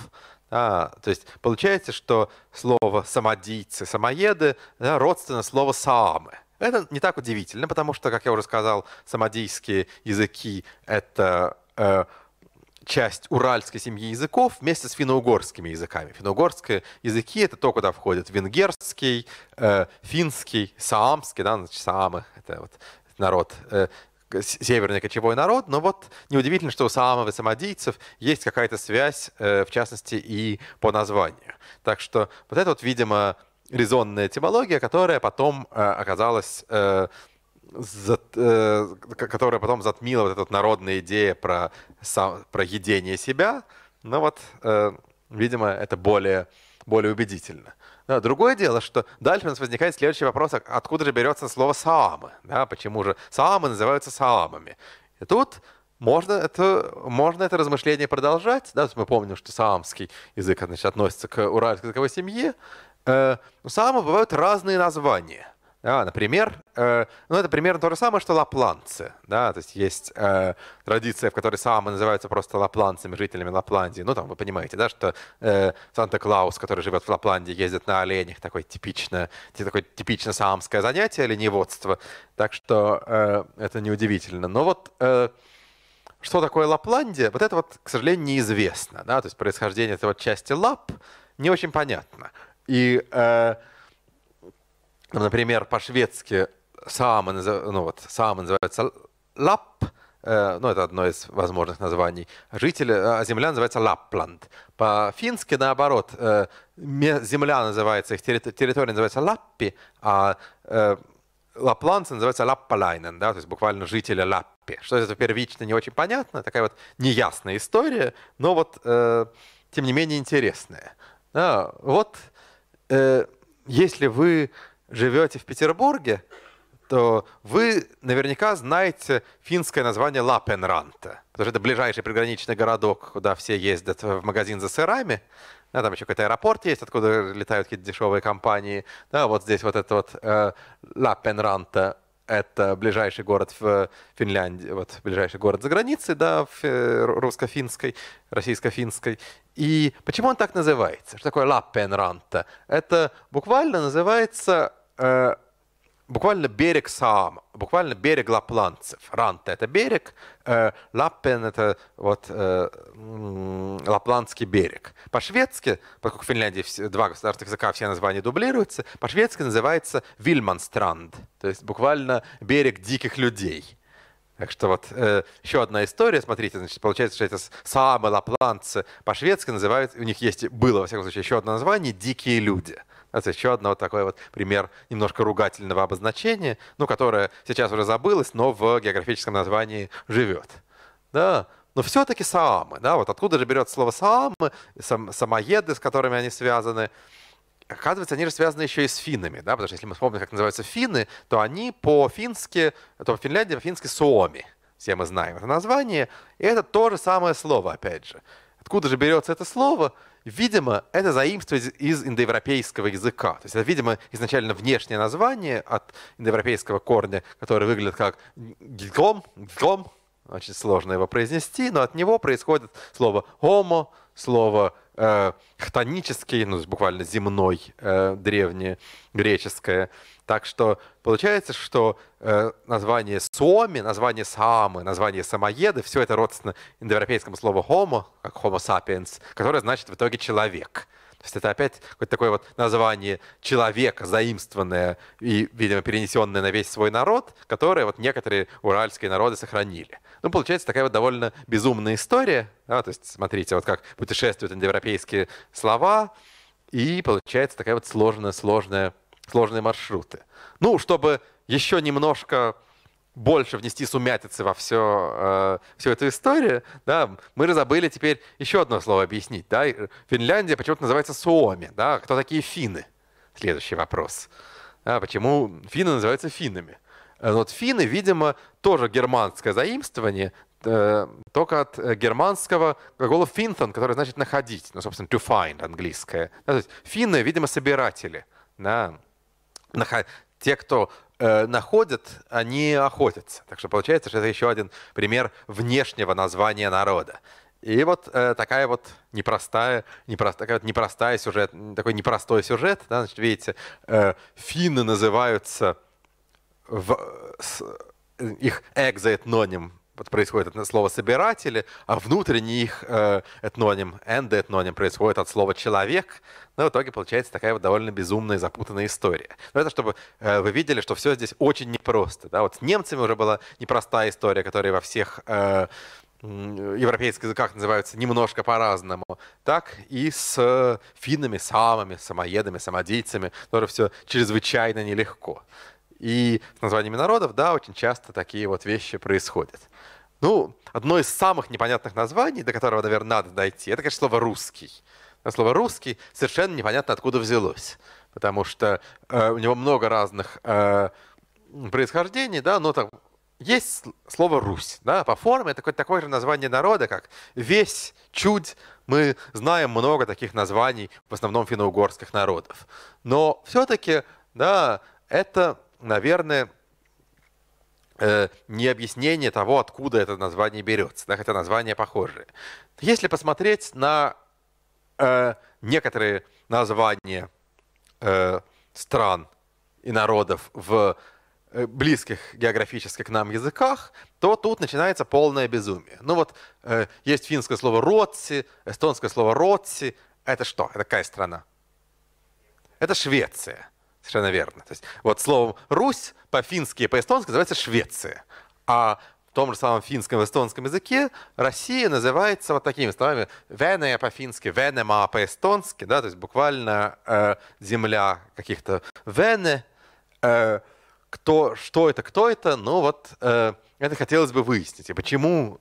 Да, то есть получается, что слово «самодийцы», «самоеды», да, родственно слову «саамы». Это не так удивительно, потому что, как я уже сказал, самодийские языки — это... Э, часть уральской семьи языков вместе с финно-угорскими языками. Финно-угорские языки — это то, куда входят венгерский, э, финский, саамский, да, значит, саамы — это вот народ, э, северный кочевой народ, но вот неудивительно, что у саамов и самодийцев есть какая-то связь, э, в частности, и по названию. Так что вот это вот, видимо, резонная этимология, которая потом э, оказалась... Э, Зат, э, которая потом затмила вот эта вот народная идея про, сам, про едение себя. Но вот, э, видимо, это более, более убедительно. Да, другое дело, что дальше у нас возникает следующий вопрос, откуда же берется слово «саамы». Да, почему же саамы называются саамами? И тут можно это, можно это размышление продолжать. Да, мы помним, что саамский язык, значит, относится к уральской языковой семье. Э, у саамов бывают разные названия. А, например, э, ну это примерно то же самое, что лапландцы. Да? То есть есть э, традиция, в которой саамы называются просто лапландцами, жителями Лапландии. Ну там вы понимаете, да, что э, Санта-Клаус, который живет в Лапландии, ездит на оленях. Такое типично, такое типично саамское занятие, оленеводство. Так что э, это неудивительно. Но вот э, что такое Лапландия, вот это вот, к сожалению, неизвестно. Да? То есть происхождение этой вот части Лап не очень понятно. И, э, например, по-шведски саама, ну, вот, саама называется лап, э, ну, это одно из возможных названий, жители, а земля называется Лаппланд. По-фински, наоборот, э, земля называется, их территория называется Лаппи, а э, лапландцы называются Лаппалайнен, да, то есть буквально жители Лаппи. Что это первично, не очень понятно, такая вот неясная история, но вот, э, тем не менее, интересная. А, вот, э, если вы живете в Петербурге, то вы наверняка знаете финское название Лапенранта, потому что это ближайший приграничный городок, куда все ездят в магазин за сырами. Да, там еще какой-то аэропорт есть, откуда летают какие-то дешевые компании. Да, вот здесь вот это вот э, Лапенранта — это ближайший город в Финляндии, вот ближайший город за границей, да, в, э, русско-финской, российско-финской. И почему он так называется? Что такое Лапенранта? Это буквально называется э, буквально берег Саама, буквально берег лапландцев. Ранта — это берег, э, Лаппен — это вот, э, лапландский берег. По-шведски, поскольку в Финляндии все, два государственных языка, все названия дублируются, по-шведски называется Вильманстранд, то есть буквально берег диких людей. Так что вот, э, еще одна история, смотрите, значит, получается, что это саамы, лапландцы по-шведски называют, у них есть, было, во всяком случае, еще одно название — «дикие люди». Это еще одно вот такой вот пример немножко ругательного обозначения, ну, которое сейчас уже забылось, но в географическом названии живет. Да. Но все-таки саамы, да, вот откуда же берется слово саамы, сам, самоеды, с которыми они связаны. Оказывается, они же связаны еще и с финнами, да, потому что если мы вспомним, как называются финны, то они по-фински, то в Финляндии по-фински «суоми», все мы знаем это название, и это то же самое слово, опять же. Откуда же берется это слово? Видимо, это заимствование из индоевропейского языка. То есть это, видимо, изначально внешнее название от индоевропейского корня, который выглядит как «гом», «гом», очень сложно его произнести, но от него происходит слово «homo», слово э, «хтонический», ну, буквально «земной», э, древнегреческое. Так что получается, что э, название «суоми», название «саамы», название «самоеды» — все это родственно индоевропейскому слову «homo», как «homo sapiens», которое значит в итоге «человек». То есть это опять какое-то такое вот название человека, заимствованное и, видимо, перенесенное на весь свой народ, которое вот некоторые уральские народы сохранили. Ну, получается такая вот довольно безумная история. Да? То есть смотрите, вот как путешествуют индоевропейские слова, и получается такая вот сложная, сложная сложные маршруты. Ну, чтобы еще немножко больше внести сумятицы во все, э, всю эту историю, да, мы же забыли теперь еще одно слово объяснить. Да? Финляндия почему-то называется «суоми». Да? Кто такие финны? Следующий вопрос. Да, почему финны называются финнами? Вот финны, видимо, тоже германское заимствование, э, только от германского глагола «финтон», который значит «находить», ну, собственно, «to find» английское. Да, то есть финны, видимо, собиратели. Да. Те, кто э, находят, они охотятся. Так что получается, что это еще один пример внешнего названия народа. И вот э, такая вот непростая, непрост, такая вот непростая сюжет, такой непростой сюжет. Да, значит, видите, э, финны называются, в, с, их экзоэтноним, вот происходит от слова «собиратели», а внутренний их э, этноним, эндоэтноним, происходит от слова «человек». Но в итоге получается такая вот довольно безумная и запутанная история. Но это чтобы э, вы видели, что все здесь очень непросто. Да? Вот с немцами уже была непростая история, которая во всех э, европейских языках называются немножко по-разному. Так и с финнами, саамами, самоедами, самодийцами, тоже все чрезвычайно нелегко. И с названиями народов, да, очень часто такие вот вещи происходят. Ну, одно из самых непонятных названий, до которого, наверное, надо дойти, это, конечно, слово «русский». Но слово «русский» совершенно непонятно, откуда взялось, потому что э, у него много разных э, происхождений, да, но так, есть слово «Русь», да, по форме это такое же название народа, как «весь», «чудь». Мы знаем много таких названий, в основном финно-угорских народов. Но все-таки, да, это... наверное, э, не объяснение того, откуда это название берется, да, хотя названия похожие. Если посмотреть на э, некоторые названия э, стран и народов в э, близких географически к нам языках, то тут начинается полное безумие. Ну вот э, есть финское слово «ротси», эстонское слово «ротси». Это что? Это какая страна? Это Швеция. Совершенно верно. То есть, вот словом «Русь» по-фински и по-эстонски называется «Швеция». А в том же самом финском и эстонском языке Россия называется вот такими словами «Венея» по-фински, «Венема» по-эстонски, да, то есть буквально э, земля каких-то «Вене». Э, кто, что это, кто это? Ну вот э, это хотелось бы выяснить. И почему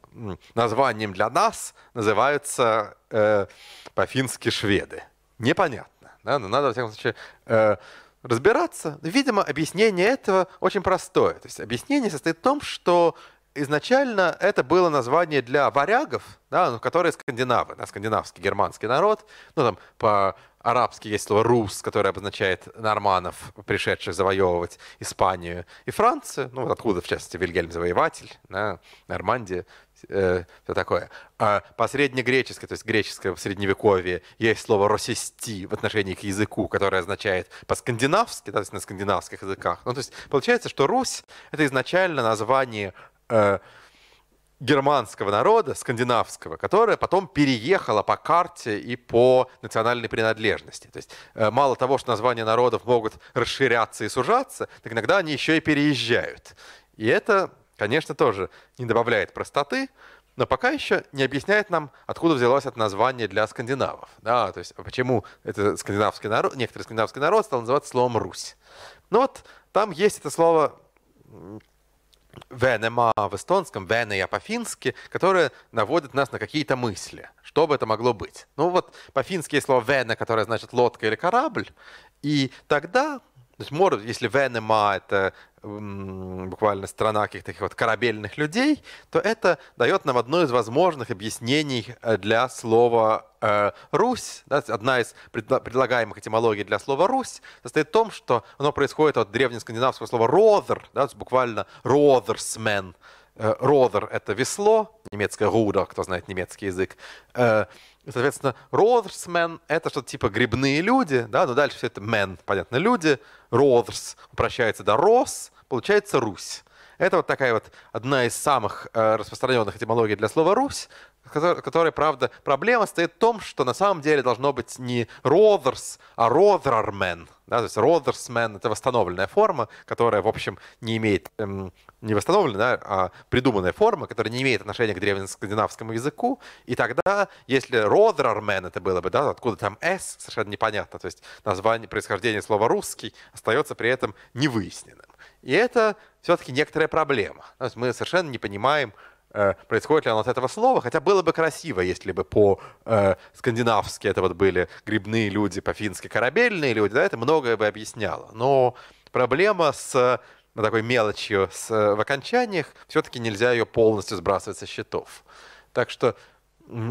названием для нас называются э, по-фински «Шведы». Непонятно. Да? Но надо, во всяком случае, э, разбираться. Видимо, объяснение этого очень простое. То есть объяснение состоит в том, что изначально это было название для варягов, да, ну, которые скандинавы, да, скандинавский, германский народ. Ну, там по-арабски есть слово «рус», которое обозначает норманов, пришедших завоевывать Испанию и Францию. Ну, вот откуда, в частности, Вильгельм Завоеватель, да, Нормандия, э, все такое. А по среднегреческой, то есть греческое средневековье, есть слово «росести» в отношении к языку, которое означает по-скандинавски, да, то есть на скандинавских языках. Ну, то есть получается, что «Русь» — это изначально название германского народа, скандинавского, которое потом переехало по карте и по национальной принадлежности. То есть мало того, что названия народов могут расширяться и сужаться, так иногда они еще и переезжают. И это, конечно, тоже не добавляет простоты, но пока еще не объясняет нам, откуда взялось это название для скандинавов. Да, то есть почему это скандинавский народ, некоторый скандинавский народ стал называться словом «Русь». Но вот там есть это слово «Венема» в эстонском, «Венея» по-фински, которые наводят нас на какие-то мысли. Что бы это могло быть? Ну вот по-фински есть слово «вена», которое значит лодка или корабль. И тогда, то есть, может, если «Венема» — это м-м, буквально страна каких-то таких вот корабельных людей, то это дает нам одно из возможных объяснений для слова э, «Русь». Да? Одна из предла- предлагаемых этимологий для слова «Русь» состоит в том, что оно происходит от древнескандинавского слова «родер», да? Буквально «родерсмен». «Родер» — это весло, немецкое «рудер», кто знает немецкий язык. Соответственно, «родерсмен» — это что-то типа грибные люди, да, но дальше все это «мен», понятно, люди. «Родерс» упрощается до «рос», получается «Русь». Это вот такая вот одна из самых распространенных этимологий для слова «Русь», которая, правда, проблема стоит в том, что на самом деле должно быть не «родерс», а «родерармен». Да, то есть «родерсмен» — это восстановленная форма, которая, в общем, не имеет, эм, не восстановленная, а придуманная форма, которая не имеет отношения к древнескандинавскому языку. И тогда, если «родерармен» это было бы, да, откуда там «с», совершенно непонятно. То есть название, происхождение слова «русский» остается при этом невыясненным. И это все-таки некоторая проблема. То есть мы совершенно не понимаем, происходит ли оно от этого слова, хотя было бы красиво, если бы по-скандинавски это вот были грибные люди, по-фински корабельные люди, да, это многое бы объясняло. Но проблема с такой мелочью с, в окончаниях, все-таки нельзя ее полностью сбрасывать со счетов. Так что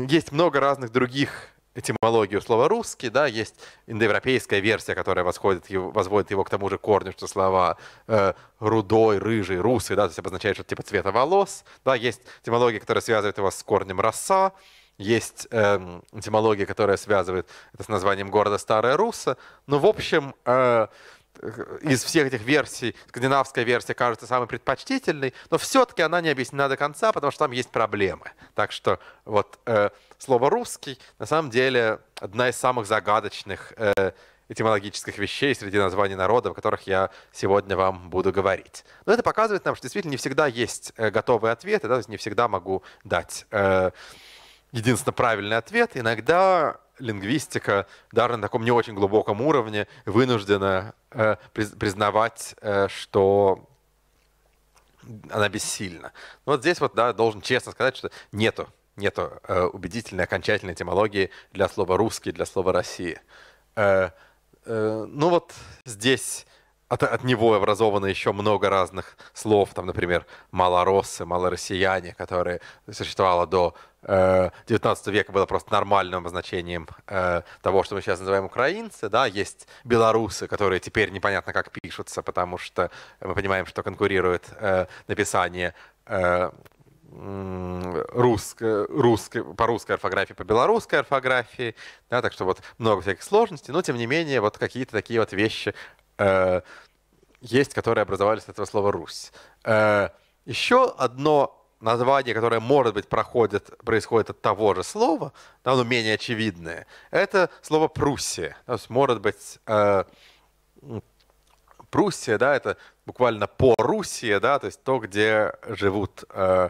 есть много разных других этимологию слова «русский», да, есть индоевропейская версия, которая восходит его, возводит его к тому же корню, что слова э, «рудой», «рыжий», «русый», да, то есть обозначает что-то типа цвета волос, да, есть этимология, которая связывает его с корнем «роса», есть э, этимология, которая связывает это с названием города Старая Русса, но, в общем, э, из всех этих версий скандинавская версия кажется самой предпочтительной, но все-таки она не объяснена до конца, потому что там есть проблемы. Так что вот э, слово «русский» на самом деле одна из самых загадочных э, этимологических вещей среди названий народов, о которых я сегодня вам буду говорить. Но это показывает нам, что действительно не всегда есть э, готовые ответы, да, то есть не всегда могу дать э, единственно правильный ответ. Иногда лингвистика, даже на таком не очень глубоком уровне, вынуждена э, признавать, э, что она бессильна. Но вот здесь вот, да, должен честно сказать, что нету, нету э, убедительной, окончательной этимологии для слова «русский», для слова «Россия». Э, э, ну вот здесь от, от него образовано еще много разных слов, там, например, «малороссы», «малороссияне», которые существовало до девятнадцатого века, было просто нормальным обозначением э, того, что мы сейчас называем украинцы. Да? Есть белорусы, которые теперь непонятно как пишутся, потому что мы понимаем, что конкурирует э, написание э, рус, рус, по русской орфографии, по белорусской орфографии. Да? Так что вот много всяких сложностей. Но, тем не менее, вот какие-то такие вот вещи э, есть, которые образовались от этого слова «Русь». Э, еще одно название, которое, может быть, проходит, происходит от того же слова, да, оно менее очевидное, это слово «Пруссия». То есть, может быть, э, Пруссия, да, это буквально «по-Руссия», да, то есть то, где живут, э, э,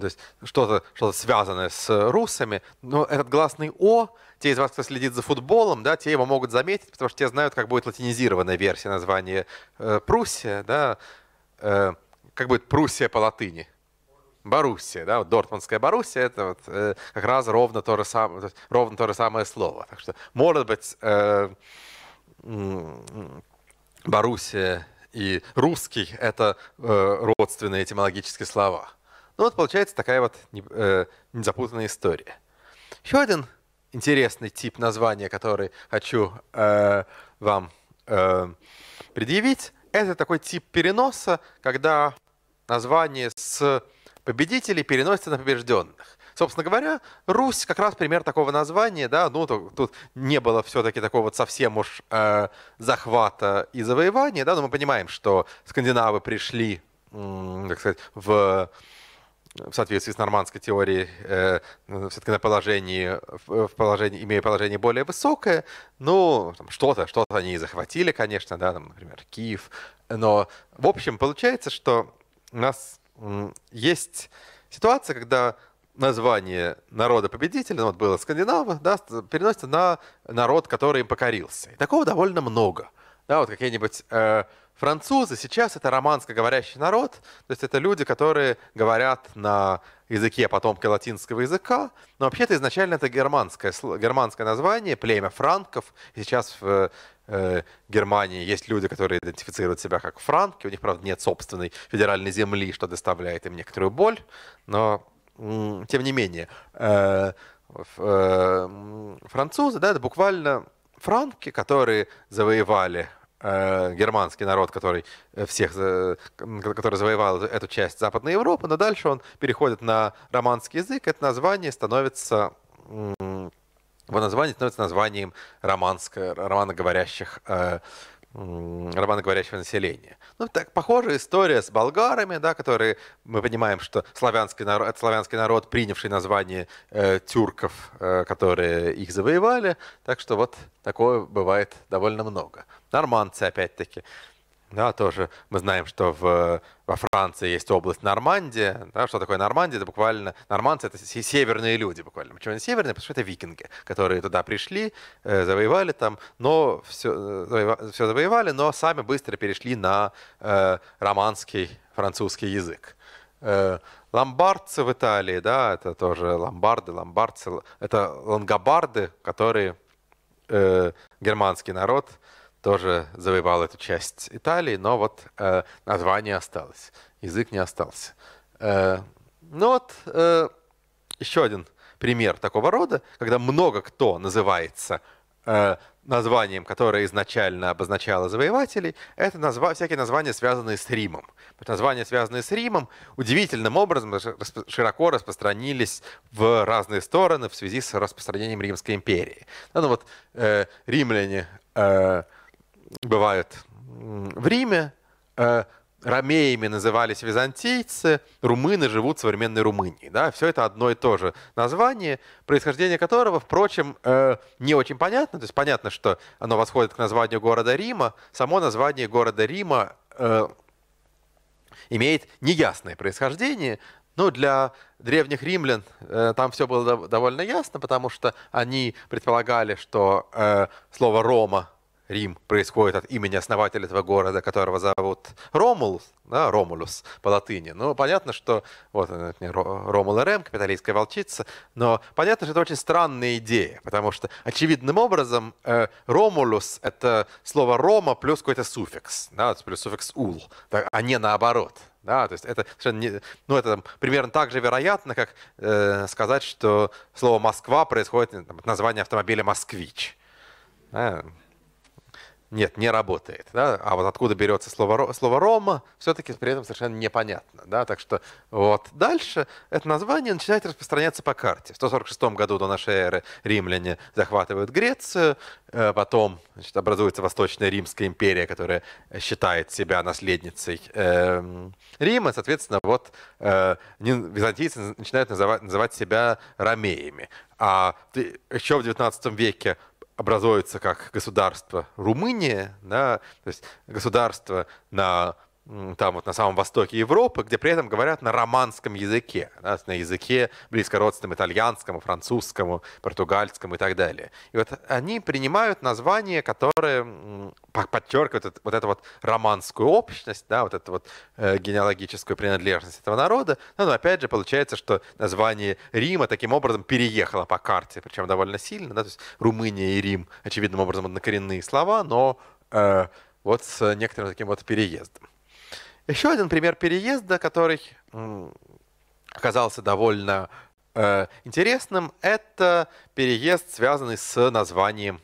то есть что-то, что-то связанное с русами. Но этот гласный «о», те из вас, кто следит за футболом, да, те его могут заметить, потому что те знают, как будет латинизированная версия названия э, «Пруссия», да, э, как будет Пруссия по латыни? Боруссия, да, вот Дортмундская Боруссия, это вот, э, как раз ровно то же самое, то есть, ровно то же самое слово. Так что, может быть, э, Боруссия и русский — это э, родственные этимологические слова. Ну вот получается такая вот не, э, незапутанная история. Еще один интересный тип названия, который хочу э, вам э, предъявить, это такой тип переноса, когда название с победителей переносится на побежденных. Собственно говоря, Русь как раз пример такого названия, да, ну тут не было все-таки такого совсем уж э, захвата и завоевания, да, но мы понимаем, что скандинавы пришли, э, так сказать, в, в соответствии с нормандской теорией, э, все-таки на положении, в положении, имея положение более высокое, ну что-то, что-то они и захватили, конечно, да, там, например, Киев, но в общем получается, что у нас есть ситуация, когда название народа-победителя, ну, вот было скандинавы, да, переносится на народ, который им покорился. И такого довольно много. Да, вот какие-нибудь э, французы сейчас — это романско-говорящий народ, то есть это люди, которые говорят на языке потомки латинского языка, но вообще-то изначально это германское, германское название, племя франков. И сейчас в э, Германии есть люди, которые идентифицируют себя как франки, у них, правда, нет собственной федеральной земли, что доставляет им некоторую боль, но... Тем не менее, французы, да, это буквально франки, которые завоевали германский народ, который всех, который завоевал эту часть Западной Европы, но дальше он переходит на романский язык, это название становится, его название становится названием романско, романоговорящих романоговорящего населения. Ну, так, похожая история с болгарами, да, которые, мы понимаем, что славянский народ, это славянский народ, принявший название э, тюрков, э, которые их завоевали, так что вот такое бывает довольно много. Нормандцы, опять-таки, да, тоже мы знаем, что в, во Франции есть область Нормандия. Да, что такое Нормандия? Это буквально нормандцы — это северные люди буквально. Почему они северные? Потому что это викинги, которые туда пришли, завоевали там, но все, все завоевали, но сами быстро перешли на э, романский французский язык. Э, ломбардцы в Италии, да, это тоже ломбарды, ломбардцы, это лангобарды, которые э, германский народ. Тоже завоевал эту часть Италии, но вот э, название осталось, язык не остался. Э, ну вот э, еще один пример такого рода, когда много кто называется э, названием, которое изначально обозначало завоевателей, это назва всякие названия, связанные с Римом. Названия, связанные с Римом, удивительным образом широко распространились в разные стороны в связи с распространением Римской империи. Ну, ну вот э, римляне... Э, бывают в Риме, ромеями назывались византийцы, румыны живут в современной Румынии. Да? Все это одно и то же название, происхождение которого, впрочем, не очень понятно. То есть понятно, что оно восходит к названию города Рима. Само название города Рима имеет неясное происхождение. Ну, для древних римлян э, там все было довольно ясно, потому что они предполагали, что э, слово «Рома», Рим, происходит от имени основателя этого города, которого зовут Ромул, да, Ромулюс по латыни. Ну, понятно, что вот Ромул и Рем, Капитолийская волчица, но понятно, что это очень странная идея, потому что очевидным образом э, Ромулюс — это слово Рома плюс какой-то суффикс, да, плюс суффикс ул, так, а не наоборот. Да, то есть это, не, ну, это там, примерно так же вероятно, как э, сказать, что слово Москва происходит там от названия автомобиля Москвич. Да. Нет, не работает. Да? А вот откуда берется слово, слово «Рома», все-таки при этом совершенно непонятно. Да? Так что вот дальше это название начинает распространяться по карте. В сто сорок шестом году до нашей эры римляне захватывают Грецию, потом, значит, образуется Восточная Римская империя, которая считает себя наследницей э, Рима. Соответственно, вот э, византийцы начинают называть, называть себя ромеями. А еще в девятнадцатом веке образуется как государство Румыния, да, то есть государство на, там вот на самом востоке Европы, где при этом говорят на романском языке, да, на языке близкородственном итальянскому, французскому, португальскому и так далее. И вот они принимают названия, которые подчеркивают вот эту вот романскую общность, да, вот эту вот генеалогическую принадлежность этого народа. Но, но опять же получается, что название Рима таким образом переехало по карте, причем довольно сильно. Да, то есть Румыния и Рим очевидным образом однокоренные слова, но э, вот с некоторым таким вот переездом. Еще один пример переезда, который оказался довольно э, интересным, это переезд, связанный с названием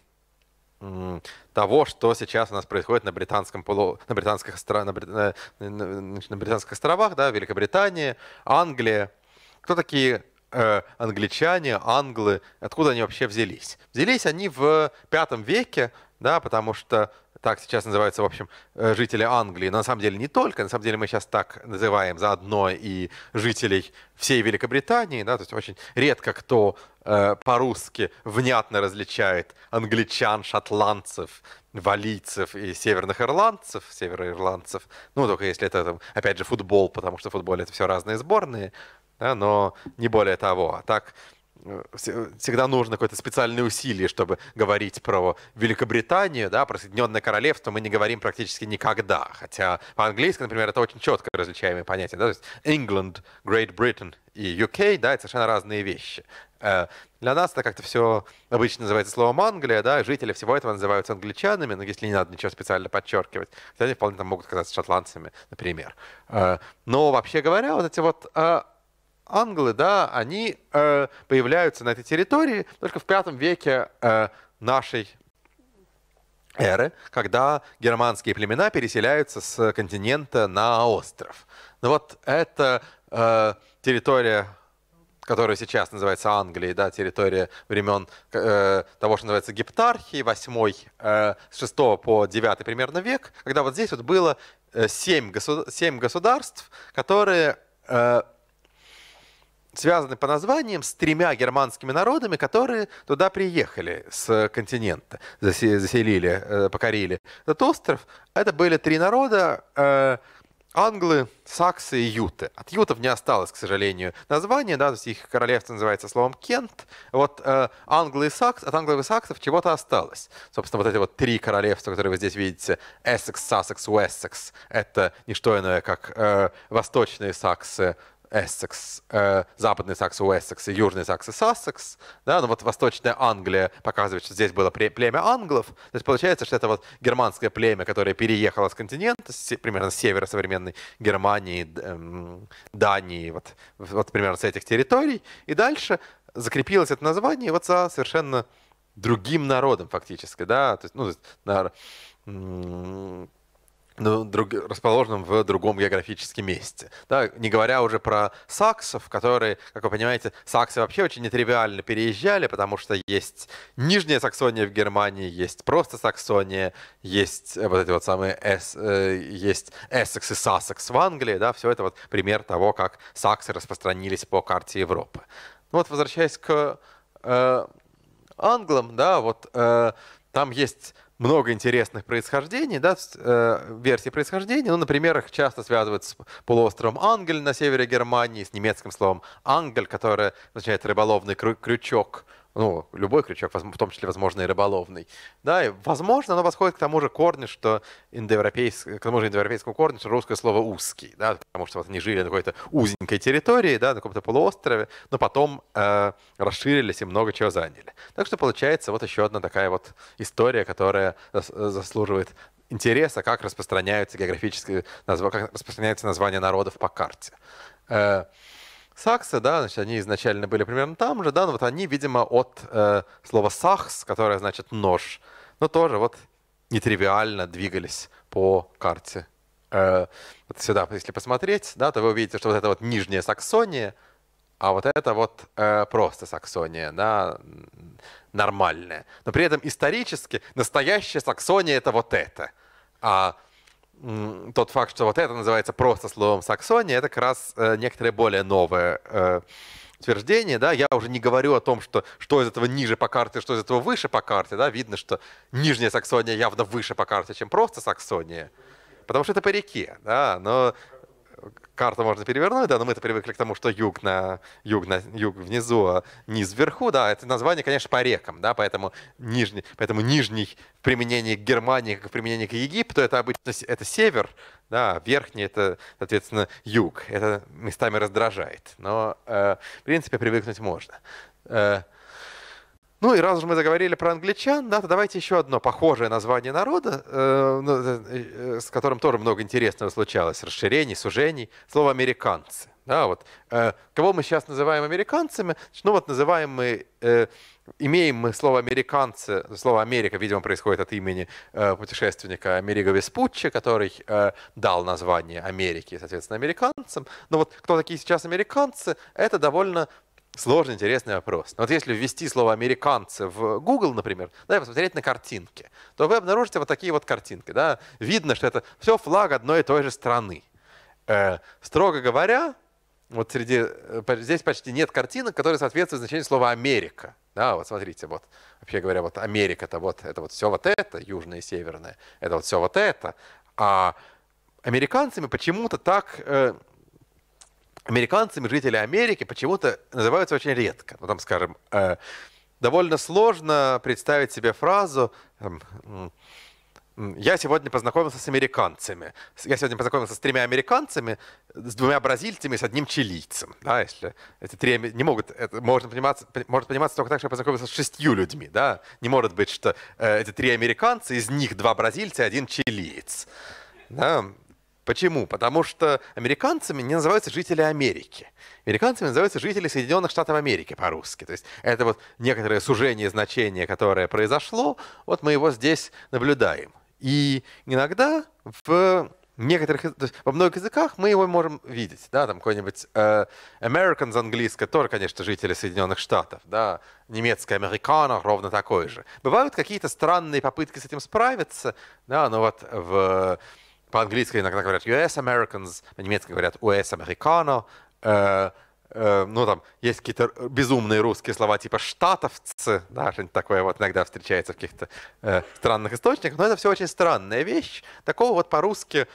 э, того, что сейчас у нас происходит на, британском полу, на, британских, остро, на, на, на британских островах, да, Великобритания, Англия. Кто такие э, англичане, англы, откуда они вообще взялись? Взялись они в пятом веке, да, потому что так сейчас называются, в общем, жители Англии, но на самом деле не только. На самом деле мы сейчас так называем заодно и жителей всей Великобритании. Да? То есть очень редко кто э, по-русски внятно различает англичан, шотландцев, валийцев и северных ирландцев, североирландцев. Ну, только если это, там, опять же, футбол, потому что футбол — это все разные сборные, да? Но не более того. А так всегда нужно какое-то специальное усилие, чтобы говорить про Великобританию, да, про Соединенное Королевство мы не говорим практически никогда. Хотя по-английски, например, это очень четко различаемые понятия. Да, то есть England, Great Britain и ю кей, да, это совершенно разные вещи. Для нас это как-то все обычно называется словом Англия, да, жители всего этого называются англичанами, но если не надо ничего специально подчеркивать, то они вполне там могут казаться шотландцами, например. Но вообще говоря, вот эти вот англы, да, они э, появляются на этой территории только в пятом веке э, нашей эры, когда германские племена переселяются с континента на остров. Ну вот эта э, территория, которая сейчас называется Англией, да, территория времен э, того, что называется Гептархии, восьмой, с шестого по девятый примерно век, когда вот здесь вот было семь государств, которые э, связаны по названиям с тремя германскими народами, которые туда приехали с континента, заселили, покорили этот остров. Это были три народа – англы, саксы и юты. От ютов не осталось, к сожалению, названия, да, то есть их королевство называется словом «Кент». Вот англы и сакс, от англов и саксов чего-то осталось. Собственно, вот эти вот три королевства, которые вы здесь видите – Эссекс, Сассекс, Уэссекс – это не что иное, как восточные саксы, Эссекс, э, западный сакс, Уэссекс, и южный сакс, и Сассекс. Да? Ну вот Восточная Англия показывает, что здесь было племя англов. То есть получается, что это вот германское племя, которое переехало с континента, с, примерно с севера современной Германии, эм, Дании, вот, вот примерно с этих территорий. И дальше закрепилось это название вот за совершенно другим народом фактически. Да? То есть, ну, то есть, наверное, Ну, друг, расположенным в другом географическом месте. Да, не говоря уже про саксов, которые, как вы понимаете, саксы вообще очень нетривиально переезжали, потому что есть Нижняя Саксония в Германии, есть просто Саксония, есть вот эти вот самые эс, э, есть Эссекс и Сассекс в Англии. Да, все это вот пример того, как саксы распространились по карте Европы. Ну, вот возвращаясь к э, англам, да, вот э, там есть много интересных происхождений, да, версий происхождения. Ну, например, их часто связывают с полуостровом Ангель на севере Германии, с немецким словом «ангель», которое означает «рыболовный крючок». Ну, любой крючок, в том числе, возможно, и рыболовный. Да, и, возможно, оно восходит к тому же корню, что индоевропейск... к тому же индоевропейскому корню, что русское слово «узкий», да, потому что вот они жили на какой-то узенькой территории, да, на каком-то полуострове, но потом э, расширились и много чего заняли. Так что получается вот еще одна такая вот история, которая заслуживает интереса, как распространяются географические назв... как распространяются названия народов по карте. Саксы, да, значит, они изначально были примерно там же, да, но вот они, видимо, от э, слова «сахс», которое значит «нож», но тоже вот нетривиально двигались по карте. Э, вот сюда, если посмотреть, да, то вы увидите, что вот это вот Нижняя Саксония, а вот это вот э, просто Саксония, да, нормальная. Но при этом исторически настоящая Саксония — это вот это. А м, тот факт, что вот это называется просто словом Саксония, это как раз э, некоторое более новое э, утверждение, да, я уже не говорю о том, что, что из этого ниже по карте, что из этого выше по карте, да, видно, что Нижняя Саксония явно выше по карте, чем просто Саксония, потому что это по реке, да, но карту можно перевернуть, да, но мы-то привыкли к тому, что юг, на, юг, на, юг внизу, а низ вверху, да, это название, конечно, по рекам, да, поэтому нижний, поэтому нижний в применении к Германии, как в применении к Египту, это обычно это север, да, верхний — это, соответственно, юг, это местами раздражает, но, э, в принципе, привыкнуть можно. Э, Ну и раз уж мы заговорили про англичан, да, то давайте еще одно похожее название народа, э, э, с которым тоже много интересного случалось, расширений, сужений, слово «американцы». Да, вот, э, кого мы сейчас называем американцами? Ну вот называем мы, э, имеем мы слово «американцы», слово «Америка», видимо, происходит от имени э, путешественника Америго Веспуччи, который э, дал название Америке, соответственно, американцам. Но вот кто такие сейчас американцы, это довольно... сложный, интересный вопрос. Вот если ввести слово «американцы» в Google, например, да, и посмотреть на картинки, то вы обнаружите вот такие вот картинки. Да. Видно, что это все флаг одной и той же страны. Э, строго говоря, вот среди, здесь почти нет картинок, которые соответствуют значению слова «Америка». Да, вот смотрите, вот, вообще говоря, вот Америка — это вот, это вот все вот это, южное и северное, это вот все вот это. А американцами почему-то так... Э, Американцами жители Америки почему-то называются очень редко. Ну, там, скажем, э, довольно сложно представить себе фразу э, э, «Я сегодня познакомился с американцами». Я сегодня познакомился с тремя американцами, с двумя бразильцами и с одним чилийцем. Да, если эти три не могут, это можно пониматься, может пониматься только так, что я познакомился с шестью людьми. Да? Не может быть, что э, эти три американца, из них два бразильца и один чилиец. Да? Почему? Потому что американцами не называются жители Америки. Американцами называются жители Соединенных Штатов Америки по-русски. То есть это вот некоторое сужение значения, которое произошло, вот мы его здесь наблюдаем. И иногда в некоторых, то есть во многих языках мы его можем видеть. Да, там какой-нибудь э, Americans английское, тоже, конечно, жители Соединенных Штатов. Да, немецкое Americano ровно такой же. Бывают какие-то странные попытки с этим справиться, да, но вот в... По-английски иногда говорят ю эс Americans, по-немецки говорят ю эс Americano. Э, э, ну, там есть какие-то безумные русские слова типа «штатовцы», да, что-нибудь такое вот иногда встречается в каких-то э, странных источниках, но это все очень странная вещь. Такого вот по-русски,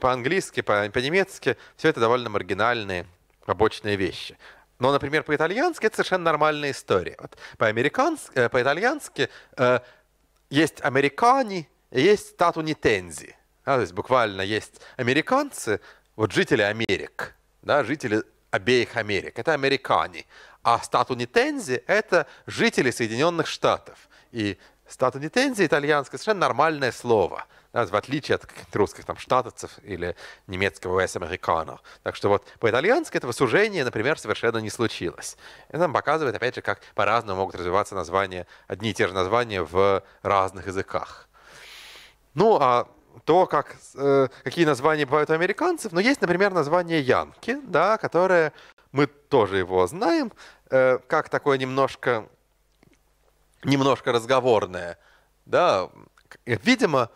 по-английски, по-немецки все это довольно маргинальные, обычные вещи. Но, например, по-итальянски это совершенно нормальная история. Вот по-американски, по-итальянски э, есть «американи», есть «статунитензи». Да, то есть буквально есть американцы, вот жители Америк, да, жители обеих Америк, это американе. А статунитензи — это жители Соединенных Штатов. И статунитензи итальянское совершенно нормальное слово, да, в отличие от русских там штатовцев или немецкого ю эс Americano. Так что вот по-итальянски этого сужения, например, совершенно не случилось. Это нам показывает, опять же, как по-разному могут развиваться названия, одни и те же названия в разных языках. Ну, а то, как, э, какие названия бывают у американцев. Но есть, например, название янки, да, которое мы тоже его знаем, э, как такое немножко, немножко разговорное. Да. Видимо,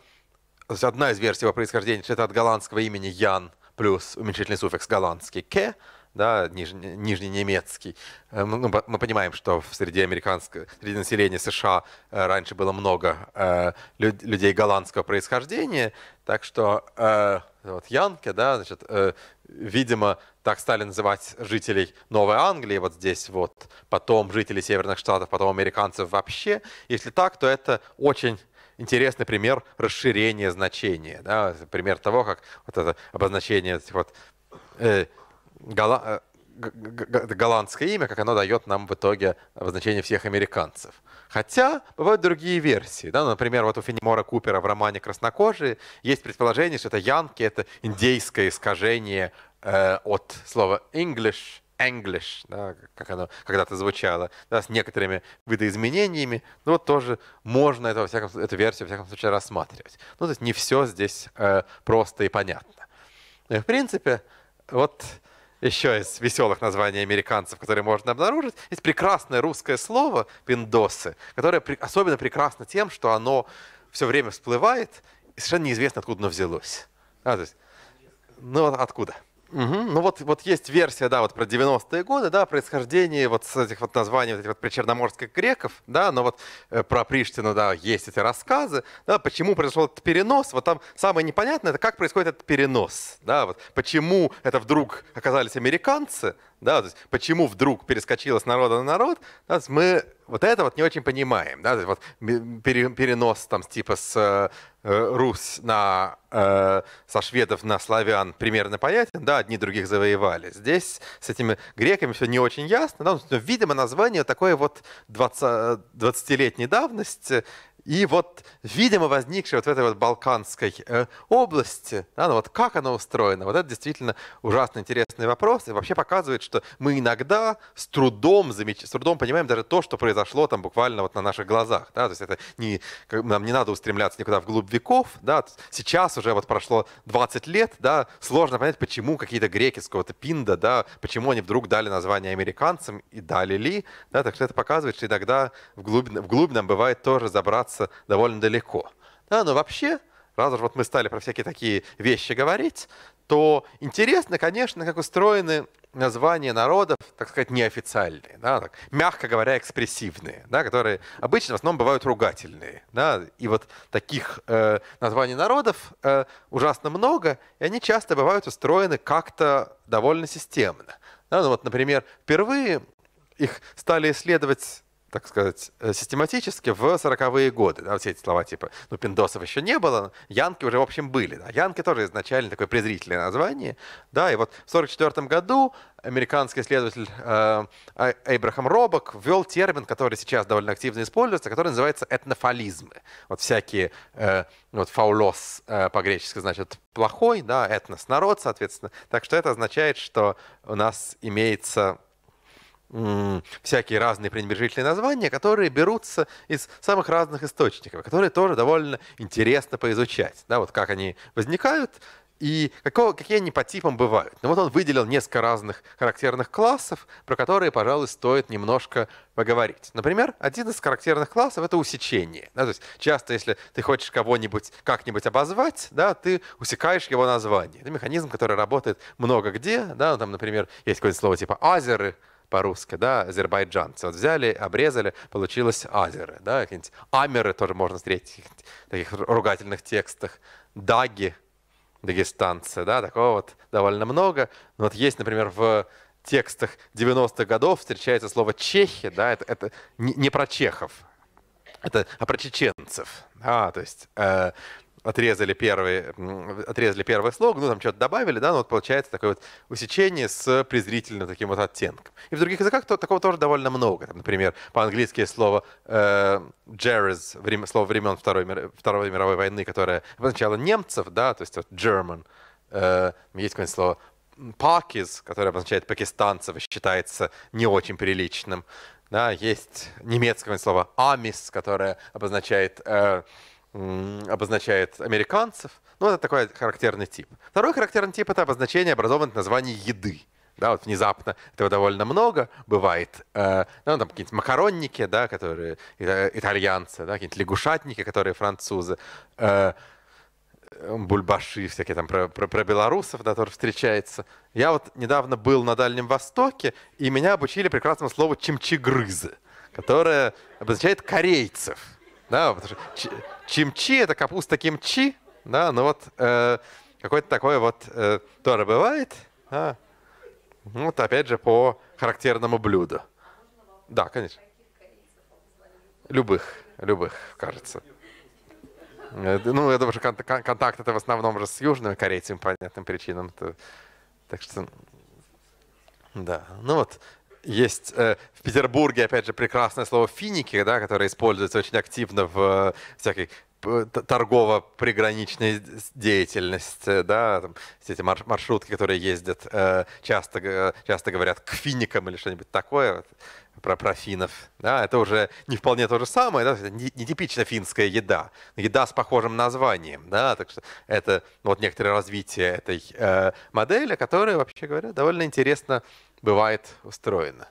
одна из версий его происхождения, что это от голландского имени Ян плюс уменьшительный суффикс голландский «ке», да, нижний, нижненемецкий. Мы, мы понимаем, что среди американского, среди населения США э, раньше было много э, люд, людей голландского происхождения, так что э, вот янки, да, значит, э, видимо, так стали называть жителей Новой Англии, вот здесь вот, потом жителей Северных Штатов, потом американцев вообще. Если так, то это очень интересный пример расширения значения, да, пример того, как вот это обозначение этих вот э, Гола... голландское имя, как оно дает нам в итоге обозначение всех американцев. Хотя бывают другие версии. Да? Например, вот у Фенимора Купера в романе «Краснокожие» есть предположение, что это янки — это индейское искажение э, от слова English, English, да, как оно когда-то звучало, да, с некоторыми видоизменениями, но тоже можно это, во всяком, эту версию, во всяком случае, рассматривать. Ну, то есть не все здесь э, просто и понятно. И, в принципе, вот еще из веселых названий американцев, которые можно обнаружить, есть прекрасное русское слово «пиндосы», которое особенно прекрасно тем, что оно все время всплывает, и совершенно неизвестно, откуда оно взялось. А, то есть, ну, откуда? Угу. Ну вот, вот есть версия, да, вот про девяностые годы, да, происхождение вот с этих вот названий вот этих вот причерноморских греков, да, но вот э, про Приштину, да, есть эти рассказы, да, почему произошел этот перенос, вот там самое непонятное, это как происходит этот перенос, да, вот почему это вдруг оказались американцы, да, то есть почему вдруг перескочило с народа на народ, да, мы вот это вот не очень понимаем, да, то есть, вот перенос там типа с э, Русь на э, со шведов на славян примерно понятен, да, одни других завоевали. Здесь с этими греками все не очень ясно, да, но, видимо, название такое вот двадцатилетней давности. И вот, видимо, возникшее вот в этой вот Балканской э, области, да, ну вот как оно устроено, вот это действительно ужасно интересный вопрос. И вообще показывает, что мы иногда с трудом, замеч... с трудом понимаем даже то, что произошло там буквально вот на наших глазах. Да? То есть это не... нам не надо устремляться никуда вглубь веков. Да? Сейчас уже вот прошло двадцать лет, да, сложно понять, почему какие-то греки с какого-то пинда, да, почему они вдруг дали название американцам и дали ли. Да? Так что это показывает, что иногда вглубь, вглубь нам бывает тоже забраться довольно далеко. Да, но вообще, раз уж вот мы стали про всякие такие вещи говорить, то интересно, конечно, как устроены названия народов, так сказать, неофициальные, да, так, мягко говоря, экспрессивные, да, которые обычно в основном бывают ругательные. Да, и вот таких э, названий народов э, ужасно много, и они часто бывают устроены как-то довольно системно. Да, ну вот, например, впервые их стали исследовать, так сказать, систематически в сороковые годы. Да, все эти слова типа, ну, пиндосов еще не было, янки уже, в общем, были. Да. Янки тоже изначально такое презрительное название. Да, и вот в сорок четвёртом году американский исследователь Эйбрахам э, Робок ввел термин, который сейчас довольно активно используется, который называется этнофализмы. Вот всякие, э, вот фаулос э, по-гречески значит плохой, да, этнос — народ, соответственно. Так что это означает, что у нас имеется... всякие разные пренебрежительные названия, которые берутся из самых разных источников, которые тоже довольно интересно поизучать, да, вот как они возникают и какого, какие они по типам бывают. Ну вот он выделил несколько разных характерных классов, про которые, пожалуй, стоит немножко поговорить. Например, один из характерных классов — это усечение. Да, то есть часто, если ты хочешь кого-нибудь как-нибудь обозвать, да, ты усекаешь его название. Это механизм, который работает много где. Да, ну, там, например, есть какое-то слово типа «азеры», по-русски, да, азербайджанцы. Вот взяли, обрезали, получилось азеры, да, какие-нибудь амеры тоже можно встретить в таких ругательных текстах, даги, дагестанцы, да, такого вот довольно много. Но вот есть, например, в текстах девяностых годов встречается слово чехи, да, это, это не, не про чехов, это, а про чеченцев, а, то есть... Э, Отрезали первый, отрезали первый слог, ну там что-то добавили, да, ну вот получается такое вот усечение с презрительным таким вот оттенком. И в других языках то, такого тоже довольно много. Там, например, по-английски слово э, «jerrys», время, слово времен Второй, мир, Второй мировой войны, которое обозначало немцев, да, то есть вот «German». Э, есть какое-нибудь слово «pakis», которое обозначает «пакистанцев» и считается не очень приличным. Да, есть немецкое слово «amis», которое обозначает... Э, обозначает американцев. Ну, это такой характерный тип. Второй характерный тип — это обозначение, образованное названием еды. Да, вот внезапно этого довольно много бывает. Э, ну, там какие-нибудь макаронники, да, которые итальянцы, да, какие-нибудь лягушатники, которые французы, э, бульбаши всякие там про, про, про белорусов, да, тоже встречается. Я вот недавно был на Дальнем Востоке, и меня обучили прекрасному слову «чимчи-грызы», которое обозначает корейцев. Да, потому что чимчи — это капуста кимчи, да, но вот э, какое-то такое вот э, тоже бывает, да. Вот опять же по характерному блюду. Да, конечно. Любых, любых, кажется. Ну, я думаю, что контакт — это в основном уже с южными корейцами по понятным причинам. Так что, да, ну вот. Есть э, в Петербурге, опять же, прекрасное слово «финики», да, которое используется очень активно в э, всякой торгово-приграничной деятельности, да, там, все эти маршрутки, которые ездят, часто, часто говорят к финикам или что-нибудь такое, про, про финнов, да, это уже не вполне то же самое, да, не, не типично финская еда, еда с похожим названием, да, так что это вот некоторое развитие этой э, модели, которая, вообще говоря, довольно интересно бывает устроена.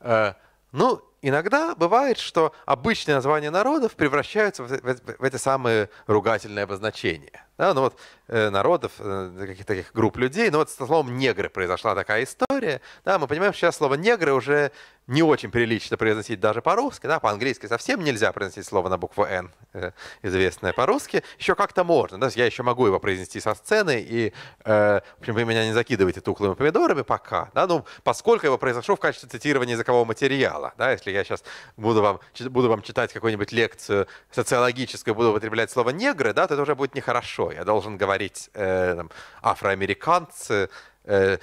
Э, ну, иногда бывает, что обычные названия народов превращаются в, в, в эти самые ругательные обозначения. Да, ну вот э, народов, э, каких-то таких групп людей, но ну вот со словом «негры» произошла такая история. Да, мы понимаем, что сейчас слово «негры» уже не очень прилично произносить даже по-русски, да, по-английски совсем нельзя произносить слово на букву «Н», э, известное по-русски. Еще как-то можно, да, я еще могу его произнести со сцены, и, э, в общем, вы меня не закидываете тухлыми помидорами пока, да, ну, поскольку его произношу в качестве цитирования языкового материала, да, если я сейчас буду вам, буду вам читать какую-нибудь лекцию социологическую, буду употреблять слово «негры», да, то это уже будет нехорошо. Я должен говорить э, там, афроамериканцы, э,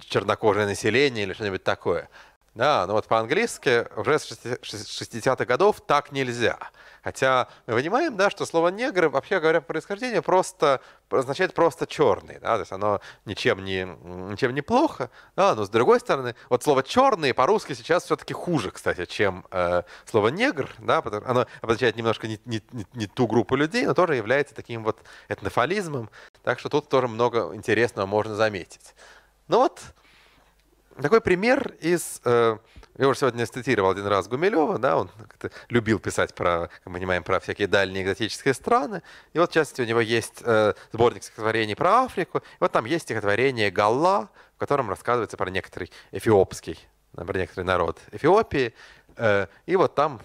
чернокожее население или что-нибудь такое. Да, но вот по-английски уже с шестидесятых годов так нельзя. Хотя мы понимаем, да, что слово «негры», вообще говоря, по происхождению просто, означает просто «черный». Да, то есть оно ничем не, ничем не плохо. Да, но с другой стороны, вот слово «черный» по-русски сейчас все-таки хуже, кстати, чем э, слово «негр». Да, потому, оно обозначает немножко не, не, не ту группу людей, но тоже является таким вот этнофализмом. Так что тут тоже много интересного можно заметить. Ну вот такой пример из... Э, я уже сегодня цитировал один раз Гумилева, да, он любил писать про, мы понимаем, про всякие дальние экзотические страны. И вот, в частности, у него есть э, сборник стихотворений про Африку. И вот там есть стихотворение «Галла», в котором рассказывается про некоторый эфиопский, про некоторый народ Эфиопии. Э, и вот там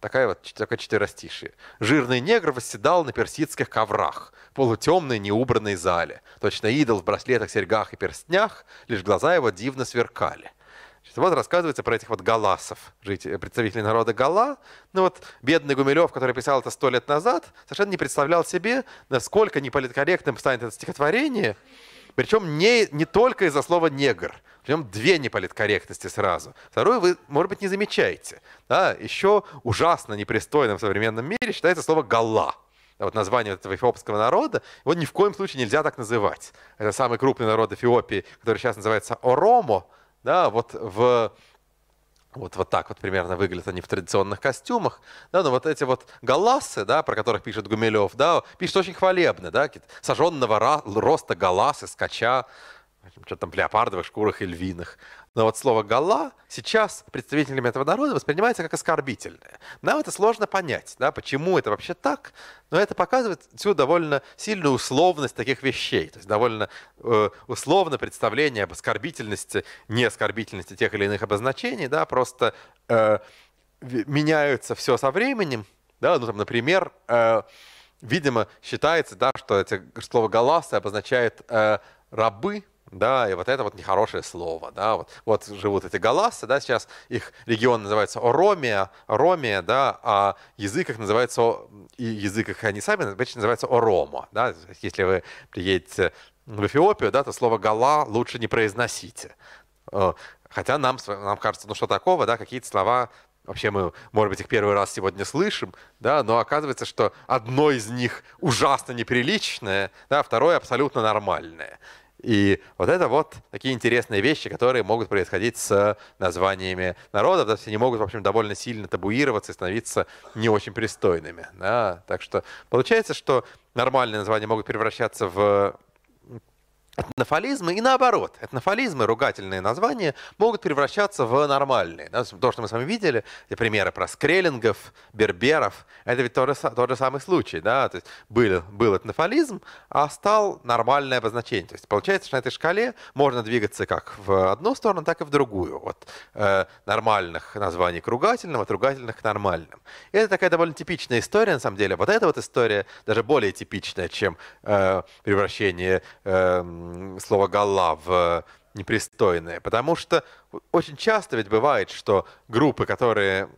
такая вот, такое четверостишие. «Жирный негр восседал на персидских коврах, полутемной неубранной зале. Точно идол в браслетах, серьгах и перстнях, лишь глаза его дивно сверкали». Вот рассказывается про этих вот галасов, представителей народа Гала. Ну вот бедный Гумилев, который писал это сто лет назад, совершенно не представлял себе, насколько неполиткорректным станет это стихотворение. Причем не, не только из-за слова «негр». Причем две неполиткорректности сразу. Вторую вы, может быть, не замечаете. Да? Еще ужасно непристойным в современном мире считается слово «гала». Вот название этого эфиопского народа, его ни в коем случае нельзя так называть. Это самый крупный народ Эфиопии, который сейчас называется «Оромо». Да, вот, в, вот, вот так вот примерно выглядят они в традиционных костюмах. Да, но вот эти вот галасы, да, про которых пишет Гумилев, да, пишет очень хвалебно. Да, сожженного роста галасы, скача, что-то там в леопардовых шкурах и львиных. Но вот слово «гала» сейчас представителями этого народа воспринимается как оскорбительное. Нам это сложно понять, да, почему это вообще так, но это показывает всю довольно сильную условность таких вещей, то есть довольно э, условно представление об оскорбительности, неоскорбительности тех или иных обозначений, да, просто э, меняются все со временем, да, ну, там, например, э, видимо, считается, да, что эти, слово «галасы» обозначает э, «рабы». Да, и вот это вот нехорошее слово. Да, вот, вот живут эти галасы, да, сейчас их регион называется Оромия, Оромия, да, а язык их называется, и язык их они сами обычно называется Оромо. Да. Если вы приедете в Эфиопию, да, то слово «гала» лучше не произносите. Хотя нам, нам кажется, ну что такого, да, какие-то слова, вообще мы, может быть, их первый раз сегодня слышим, да, но оказывается, что одно из них ужасно неприличное, да, второе абсолютно нормальное. И вот это вот такие интересные вещи, которые могут происходить с названиями народов. Да, они могут, в общем, довольно сильно табуироваться и становиться не очень пристойными. Да. Так что получается, что нормальные названия могут превращаться в этнофализмы, и наоборот. Этнофализмы, ругательные названия, могут превращаться в нормальные. Да. То, что мы с вами видели, эти примеры про скреллингов, берберов, это ведь тот же, тот же самый случай. Да. То есть был, был этнофализм, а стал нормальное обозначение. То есть получается, что на этой шкале можно двигаться как в одну сторону, так и в другую. От э, нормальных названий к ругательным, от ругательных к нормальным. И это такая довольно типичная история, на самом деле. Вот эта вот история даже более типичная, чем э, превращение... Э, слово «гала» в непристойное, потому что очень часто ведь бывает, что группы, которые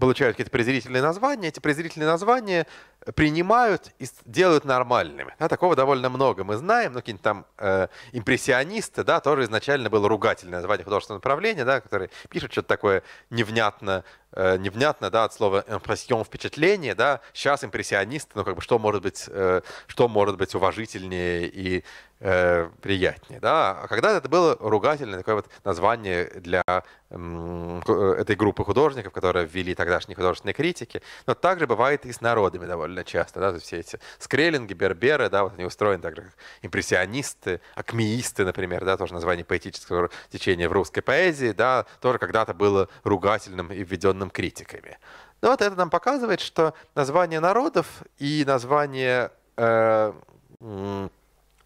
получают какие-то презрительные названия, эти презрительные названия принимают и делают нормальными. Да, такого довольно много мы знаем. Ну, какие-нибудь там э, импрессионисты, да, тоже изначально было ругательное название художественного направления, да, которые пишут что-то такое невнятно э, невнятно, да, от слова «импрессион» — впечатление, да, сейчас импрессионисты, ну, как бы, что может быть, э, что может быть уважительнее и э, приятнее, да, а когда это было ругательное такое вот название для э, этой группы художников, которые ввели тогдашние художественные критики, но также бывает и с народами довольно часто, да, все эти скреллинги, берберы, да, вот они устроены так же, как импрессионисты, акмеисты, например, да, тоже название поэтического течения в русской поэзии, да, тоже когда-то было ругательным и введенным критиками. Но вот это нам показывает, что название народов и название, э,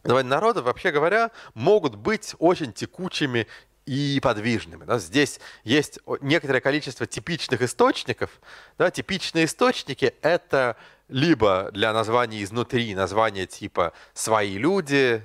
название народов, вообще говоря, могут быть очень текучими и подвижными. Да. Здесь есть некоторое количество типичных источников. Да. Типичные источники — это либо для названий изнутри, названия типа «свои люди»,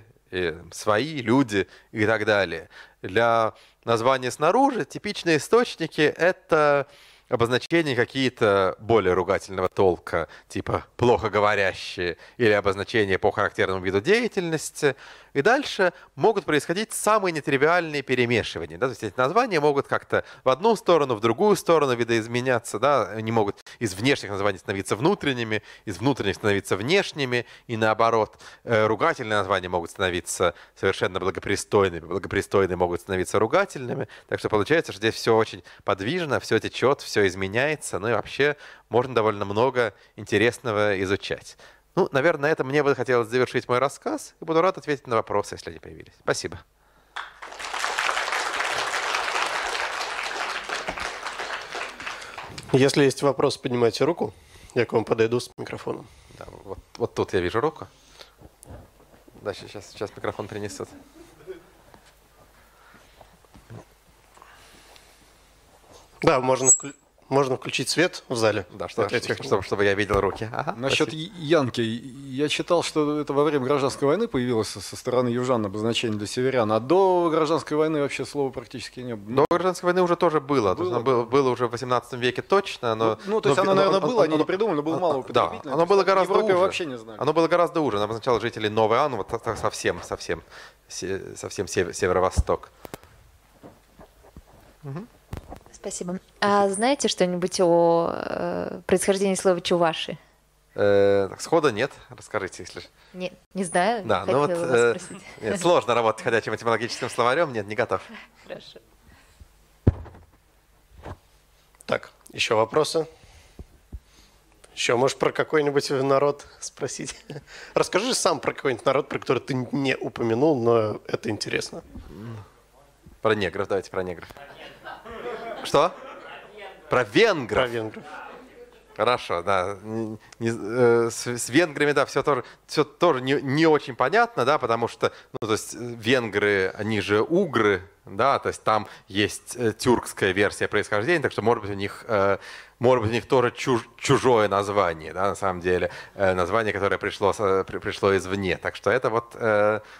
«свои люди» и так далее. Для названия снаружи типичные источники — это обозначения какие-то более ругательного толка, типа «плохо говорящие» или обозначения по характерному виду деятельности. И дальше могут происходить самые нетривиальные перемешивания. Да? То есть эти названия могут как-то в одну сторону, в другую сторону видоизменяться. Да? Они могут из внешних названий становиться внутренними, из внутренних становиться внешними, и наоборот. Ругательные названия могут становиться совершенно благопристойными, благопристойные могут становиться ругательными. Так что получается, что здесь все очень подвижно, все течет, все все изменяется, ну и вообще можно довольно много интересного изучать. Ну, наверное, на этом мне бы хотелось завершить мой рассказ, и буду рад ответить на вопросы, если они появились. Спасибо. Если есть вопрос, поднимайте руку, я к вам подойду с микрофоном. Да, вот, вот тут я вижу руку. Да, сейчас, сейчас микрофон принесут. Да, можно, вклю... можно включить свет в зале, да, что, чтобы, чтобы я видел руки. Ага, насчет янки. Я читал, что это во время гражданской войны появилось со стороны южан обозначение для северян, а до гражданской войны вообще слова практически не было. До гражданской войны уже тоже было. Было, то есть, было, было уже в восемнадцатом веке точно. Но, ну, ну, то есть но, оно, наверное, но, было, они не придумали, но было мало употребительно. Да, оно было гораздо уже. Вообще не знали. Оно было гораздо уже. Оно обозначало жителей Новой Анны, вот совсем, совсем, совсем северо-восток. Угу. Спасибо. А знаете что-нибудь о э, происхождении слова «чуваши»? Э, схода нет. Расскажите, если... Не, не знаю. Да, ну вот, э, нет, сложно работать ходячим этимологическим словарем. Нет, не готов. Хорошо. Так, еще вопросы? Еще, может, про какой-нибудь народ спросить? Расскажи сам про какой-нибудь народ, про который ты не упомянул, но это интересно. Про негров. Давайте про негров. Что? Про венгров. Про венгров. Хорошо, да. Не, не, с, с венграми, да, все тоже, все тоже не, не очень понятно, да, потому что, ну, то есть венгры, они же угры, да, то есть там есть тюркская версия происхождения, так что, может быть, у них, может быть, у них тоже чуж, чужое название, да, на самом деле, название, которое пришло, пришло извне. Так что это вот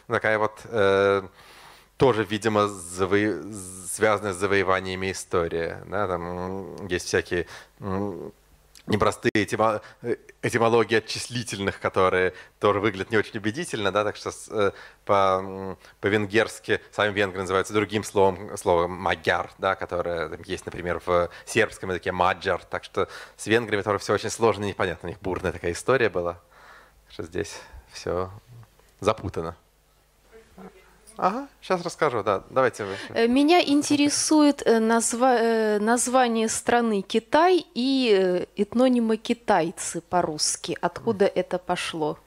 такая вот... Тоже, видимо, заво... связаны с завоеваниями история. Да? Там есть всякие непростые этимо... этимологии отчислительных, которые тоже выглядят не очень убедительно. Да? Так что по... по-венгерски сами венгры называются другим словом, словом «магяр», да? Которое там есть, например, в сербском языке «маджар». Так что с венграми тоже все очень сложно и непонятно. У них бурная такая история была. Так что здесь все запутано. Ага, сейчас расскажу, да, давайте вы. Меня интересует назва... название страны Китай и этнонима китайцы по-русски. Откуда mm. это пошло?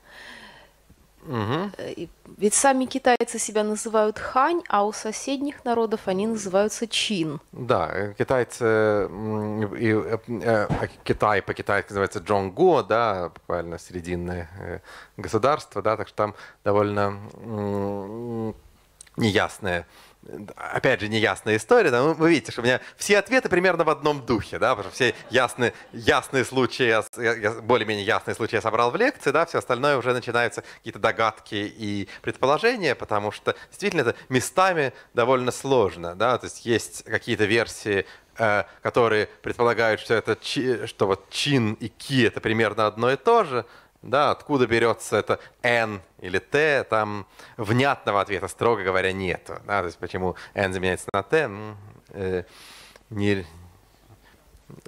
Mm-hmm. Ведь сами китайцы себя называют хань, а у соседних народов они называются чин. Да, китайцы, Китай по-китайски называется Джонго, да, буквально срединное государство, да, так что там довольно... неясная, опять же, неясная история. Да? Вы видите, что у меня все ответы примерно в одном духе, да, потому что все ясные, ясные случаи, более-менее ясные случаи я собрал в лекции, да, все остальное уже начинаются какие-то догадки и предположения, потому что действительно это местами довольно сложно, да, то есть есть какие-то версии, которые предполагают, что это, что вот чин и ки это примерно одно и то же. Да, откуда берется это «н» или «т», там внятного ответа, строго говоря, нету. Да, то есть почему «н» заменяется на «т», не,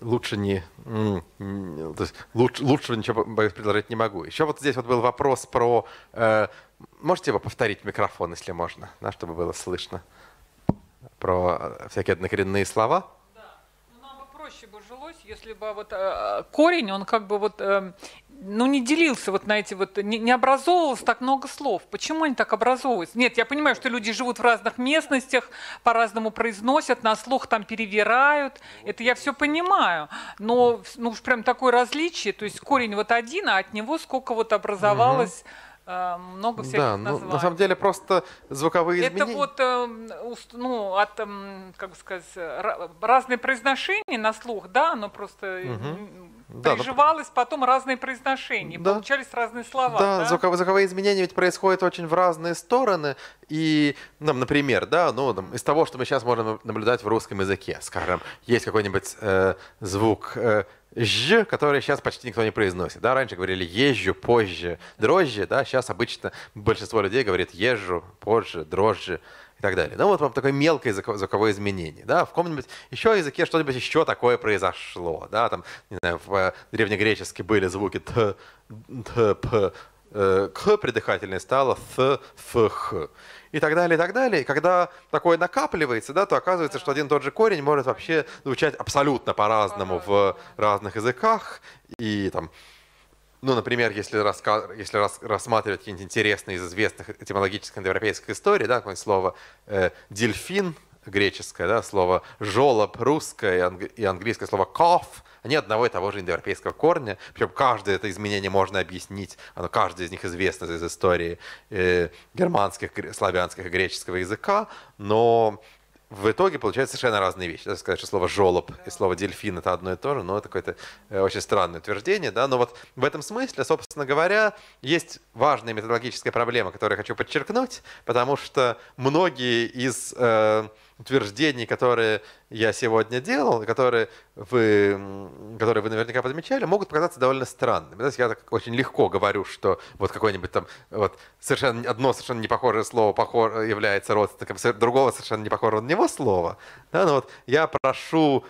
лучше не то есть лучше, лучше ничего предложить не могу. Еще вот здесь вот был вопрос про... Э, можете его повторить микрофон, если можно, да, чтобы было слышно? Про всякие однокоренные слова? Да. Ну, нам бы проще бы жилось, если бы вот э, корень, он как бы вот... Э, ну, не делился вот на эти вот, не, не образовывалось так много слов. Почему они так образовываются? Нет, я понимаю, что люди живут в разных местностях, по-разному произносят, на слух там перевирают. Это я все понимаю. Но ну, уж прям такое различие, то есть корень вот один, а от него сколько вот образовалось... много всяких да, ну, названий. На самом деле просто звуковые это изменения. Это вот ну, от, как бы сказать, разные произношения на слух, да, оно просто угу. переживалось, да, потом разные произношения, да. получались разные слова. Да, да? Звуковые, звуковые изменения ведь происходят очень в разные стороны. И, ну, например, да, ну, там, из того, что мы сейчас можем наблюдать в русском языке, скажем, есть какой-нибудь э, звук... Э, «ж», который сейчас почти никто не произносит. Да? Раньше говорили «езжу», «позже», «дрожжи». Да? Сейчас обычно большинство людей говорит «езжу», «позже», «дрожжи» и так далее. Ну вот вам такое мелкое звуковое изменение. Да? В каком-нибудь еще языке что-нибудь еще такое произошло. Да? Там, не знаю, в древнегречески были звуки «т», «т», «п», «к» придыхательное стало «ф», «ф», «х». И так далее, и так далее. И когда такое накапливается, да, то оказывается, что один и тот же корень может вообще звучать абсолютно по-разному в разных языках. И, там, ну, например, если, раска... если рас... рассматривать какие-нибудь интересные из известных этимологических индоевропейской истории, да, какое-нибудь слово э, «дельфин» греческое, да, слово «жолоб» русское и, анг... и английское слово «коф», они одного и того же индоевропейского корня. Причем каждое это изменение можно объяснить. Оно, каждое из них известно из истории э, германских, славянских и греческого языка. Но в итоге получаются совершенно разные вещи. Даже сказать, что слово «жолоб» и слово «дельфин» — это одно и то же, но это какое-то э, очень странное утверждение. Да? Но вот в этом смысле, собственно говоря, есть важная методологическая проблема, которую я хочу подчеркнуть, потому что многие из... Э, утверждений, которые я сегодня делал, которые вы, которые вы наверняка подмечали, могут показаться довольно странными. То есть я так очень легко говорю, что вот какое-нибудь там вот совершенно одно совершенно непохожее слово похоже, является родственником другого совершенно непохожего на него слова. Да, но вот я прошу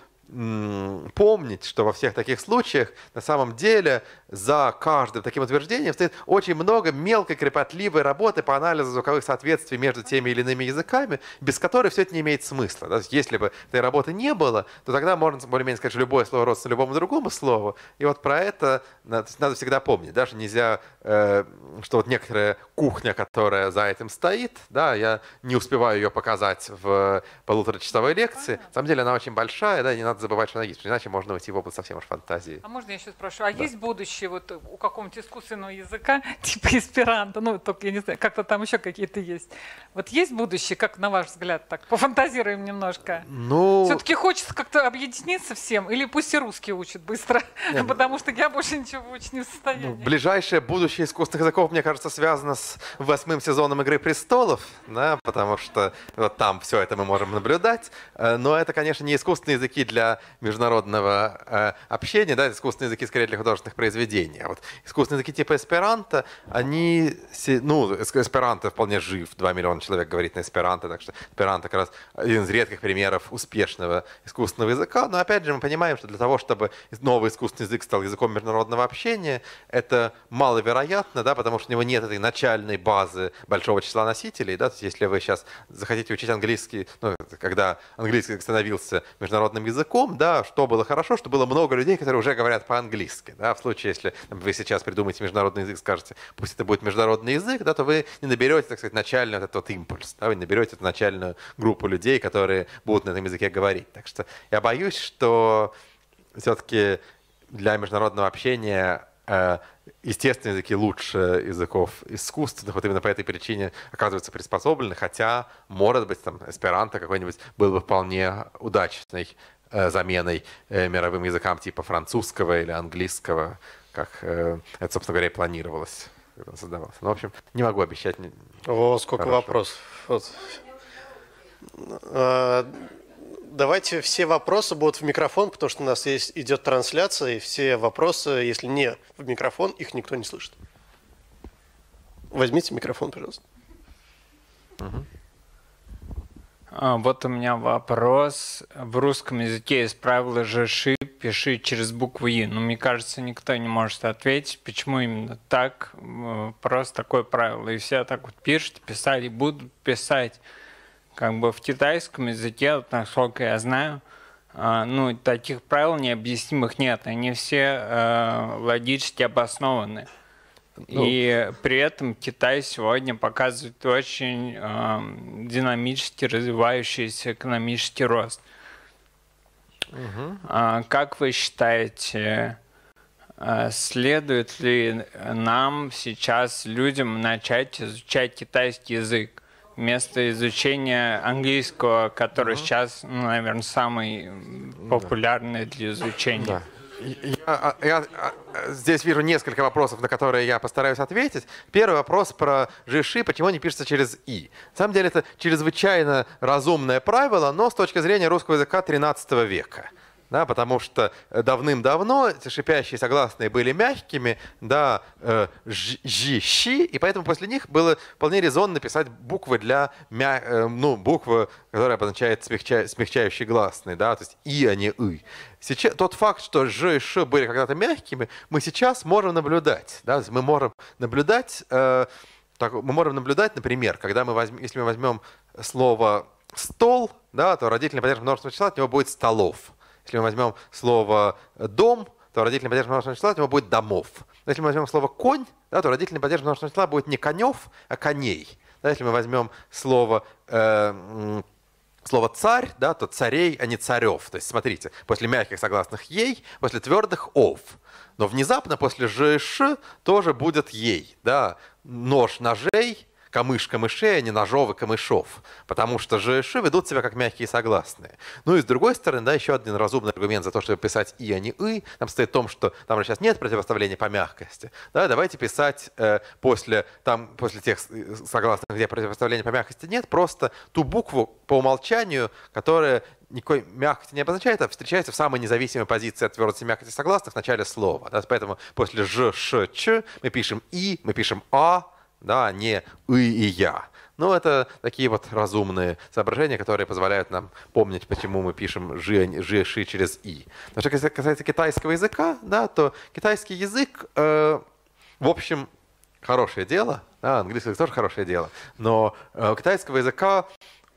помнить, что во всех таких случаях на самом деле за каждым таким утверждением стоит очень много мелкой кропотливой работы по анализу звуковых соответствий между теми или иными языками, без которой все это не имеет смысла. Да? Если бы этой работы не было, то тогда можно более-менее сказать, что любое слово родственно любому другому слову. И вот про это надо, надо всегда помнить. Даже нельзя, э, что вот некоторая кухня, которая за этим стоит, да, я не успеваю ее показать в полуторачасовой лекции. На самом деле она очень большая, да, не надо забывать, что она есть, иначе можно уйти в область совсем уж фантазии. А можно я еще спрошу, а да. есть будущее вот у какого-нибудь искусственного языка, типа эсперанто, ну, только я не знаю, как-то там еще какие-то есть. Вот есть будущее, как на ваш взгляд, так, пофантазируем немножко? Ну... Все-таки хочется как-то объединиться всем, или пусть и русские учат быстро, Нет, потому что я больше ничего учить не в состоянии. Ну, ближайшее будущее искусственных языков, мне кажется, связано с восьмым сезоном «Игры престолов», да, потому что вот там все это мы можем наблюдать, но это, конечно, не искусственные языки для международного э, общения, да, искусственные языки скорее для художественных произведений. А вот искусственные языки типа эсперанто, они, ну, эсперанто вполне жив, два миллиона человек говорит на эсперанто, так что эсперанто как раз один из редких примеров успешного искусственного языка. Но опять же мы понимаем, что для того, чтобы новый искусственный язык стал языком международного общения, это маловероятно, да, потому что у него нет этой начальной базы большого числа носителей. Да, то есть если вы сейчас захотите учить английский, ну, когда английский становился международным языком, да, что было хорошо, что было много людей, которые уже говорят по-английски. Да, в случае, если вы сейчас придумаете международный язык, скажете, пусть это будет международный язык, да, то вы не наберете, так сказать, начальный вот этот вот импульс, да, вы не наберете эту начальную группу людей, которые будут на этом языке говорить. Так что я боюсь, что все-таки для международного общения э, естественные языки лучше языков искусственных, вот именно по этой причине оказываются приспособлены, хотя, может быть, там, эсперанто какой-нибудь был бы вполне удачный заменой э, мировым языкам типа французского или английского, как э, это, собственно говоря, и планировалось, когда он создавался. Ну, в общем, не могу обещать. Ни... О, сколько хорошего. Вопросов. Вот. А, давайте все вопросы будут в микрофон, потому что у нас есть, идет трансляция, и все вопросы, если не в микрофон, их никто не слышит. Возьмите микрофон, пожалуйста. Угу. Вот у меня вопрос. В русском языке есть правило «же шип», пиши через букву «и». Но мне кажется, никто не может ответить, почему именно так, просто такое правило. И все так вот пишут, писали, будут писать. Как бы в китайском языке, вот, насколько я знаю, ну, таких правил необъяснимых нет. Они все э, логически обоснованы. Ну, и при этом Китай сегодня показывает очень э, динамически развивающийся экономический рост. Угу. А как вы считаете, следует ли нам сейчас, людям, начать изучать китайский язык вместо изучения английского, который угу. сейчас, ну, наверное, самый популярный да. для изучения? Да. Я, я, я здесь вижу несколько вопросов, на которые я постараюсь ответить. Первый вопрос про жиши, почему они пишутся через «и». На самом деле это чрезвычайно разумное правило, но с точки зрения русского языка тринадцатого века. Да, потому что давным-давно шипящие согласные были мягкими, да, э, ж, ж, щи, и поэтому после них было вполне резонно писать буквы для мя, э, ну, буквы, которая обозначает смягча, смягчающий гласный, да, то есть и, а не и. Сейчас, тот факт, что ж и ш были когда-то мягкими, мы сейчас можем наблюдать, да, мы можем наблюдать, э, так, мы можем наблюдать, например, когда мы возьмем, если мы возьмем слово стол, да, то родительный падеж множественного числа от него будет столов. Если мы возьмем слово «дом», то родительный падеж множественного числа у него будет «домов». Но если мы возьмем слово «конь», да, то родительный падеж множественного числа будет не «конев», а «коней». Да, если мы возьмем слово, э, слово «царь», да, то «царей», а не «царев». То есть, смотрите, после мягких согласных «ей», после твердых «ов». Но внезапно после «ж» и «ш» тоже будет «ей». Да, «нож» «ножей», камыш камышей, а не ножовы камышов, потому что ж и ш ведут себя как мягкие согласные. Ну и с другой стороны, да, еще один разумный аргумент за то, чтобы писать и, а не и, там стоит в том, что там же сейчас нет противопоставления по мягкости. Да, давайте писать э, после, там, после тех согласных, где противопоставления по мягкости нет, просто ту букву по умолчанию, которая никакой мягкости не обозначает, а встречается в самой независимой позиции от твердости мягкости согласных в начале слова. Да, поэтому после ж, ш, ч мы пишем и, мы пишем а, да, не «ы» и «я». Но это такие вот разумные соображения, которые позволяют нам помнить, почему мы пишем «жи», «жи», «ши» через «и». Но что касается китайского языка, да, то китайский язык, э, в общем, хорошее дело. Да, английский язык тоже хорошее дело. Но э, у китайского языка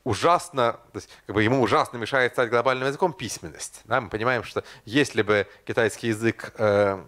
ужасно, то есть, как бы ему ужасно мешает стать глобальным языком письменность. Да, мы понимаем, что если бы китайский язык... Э,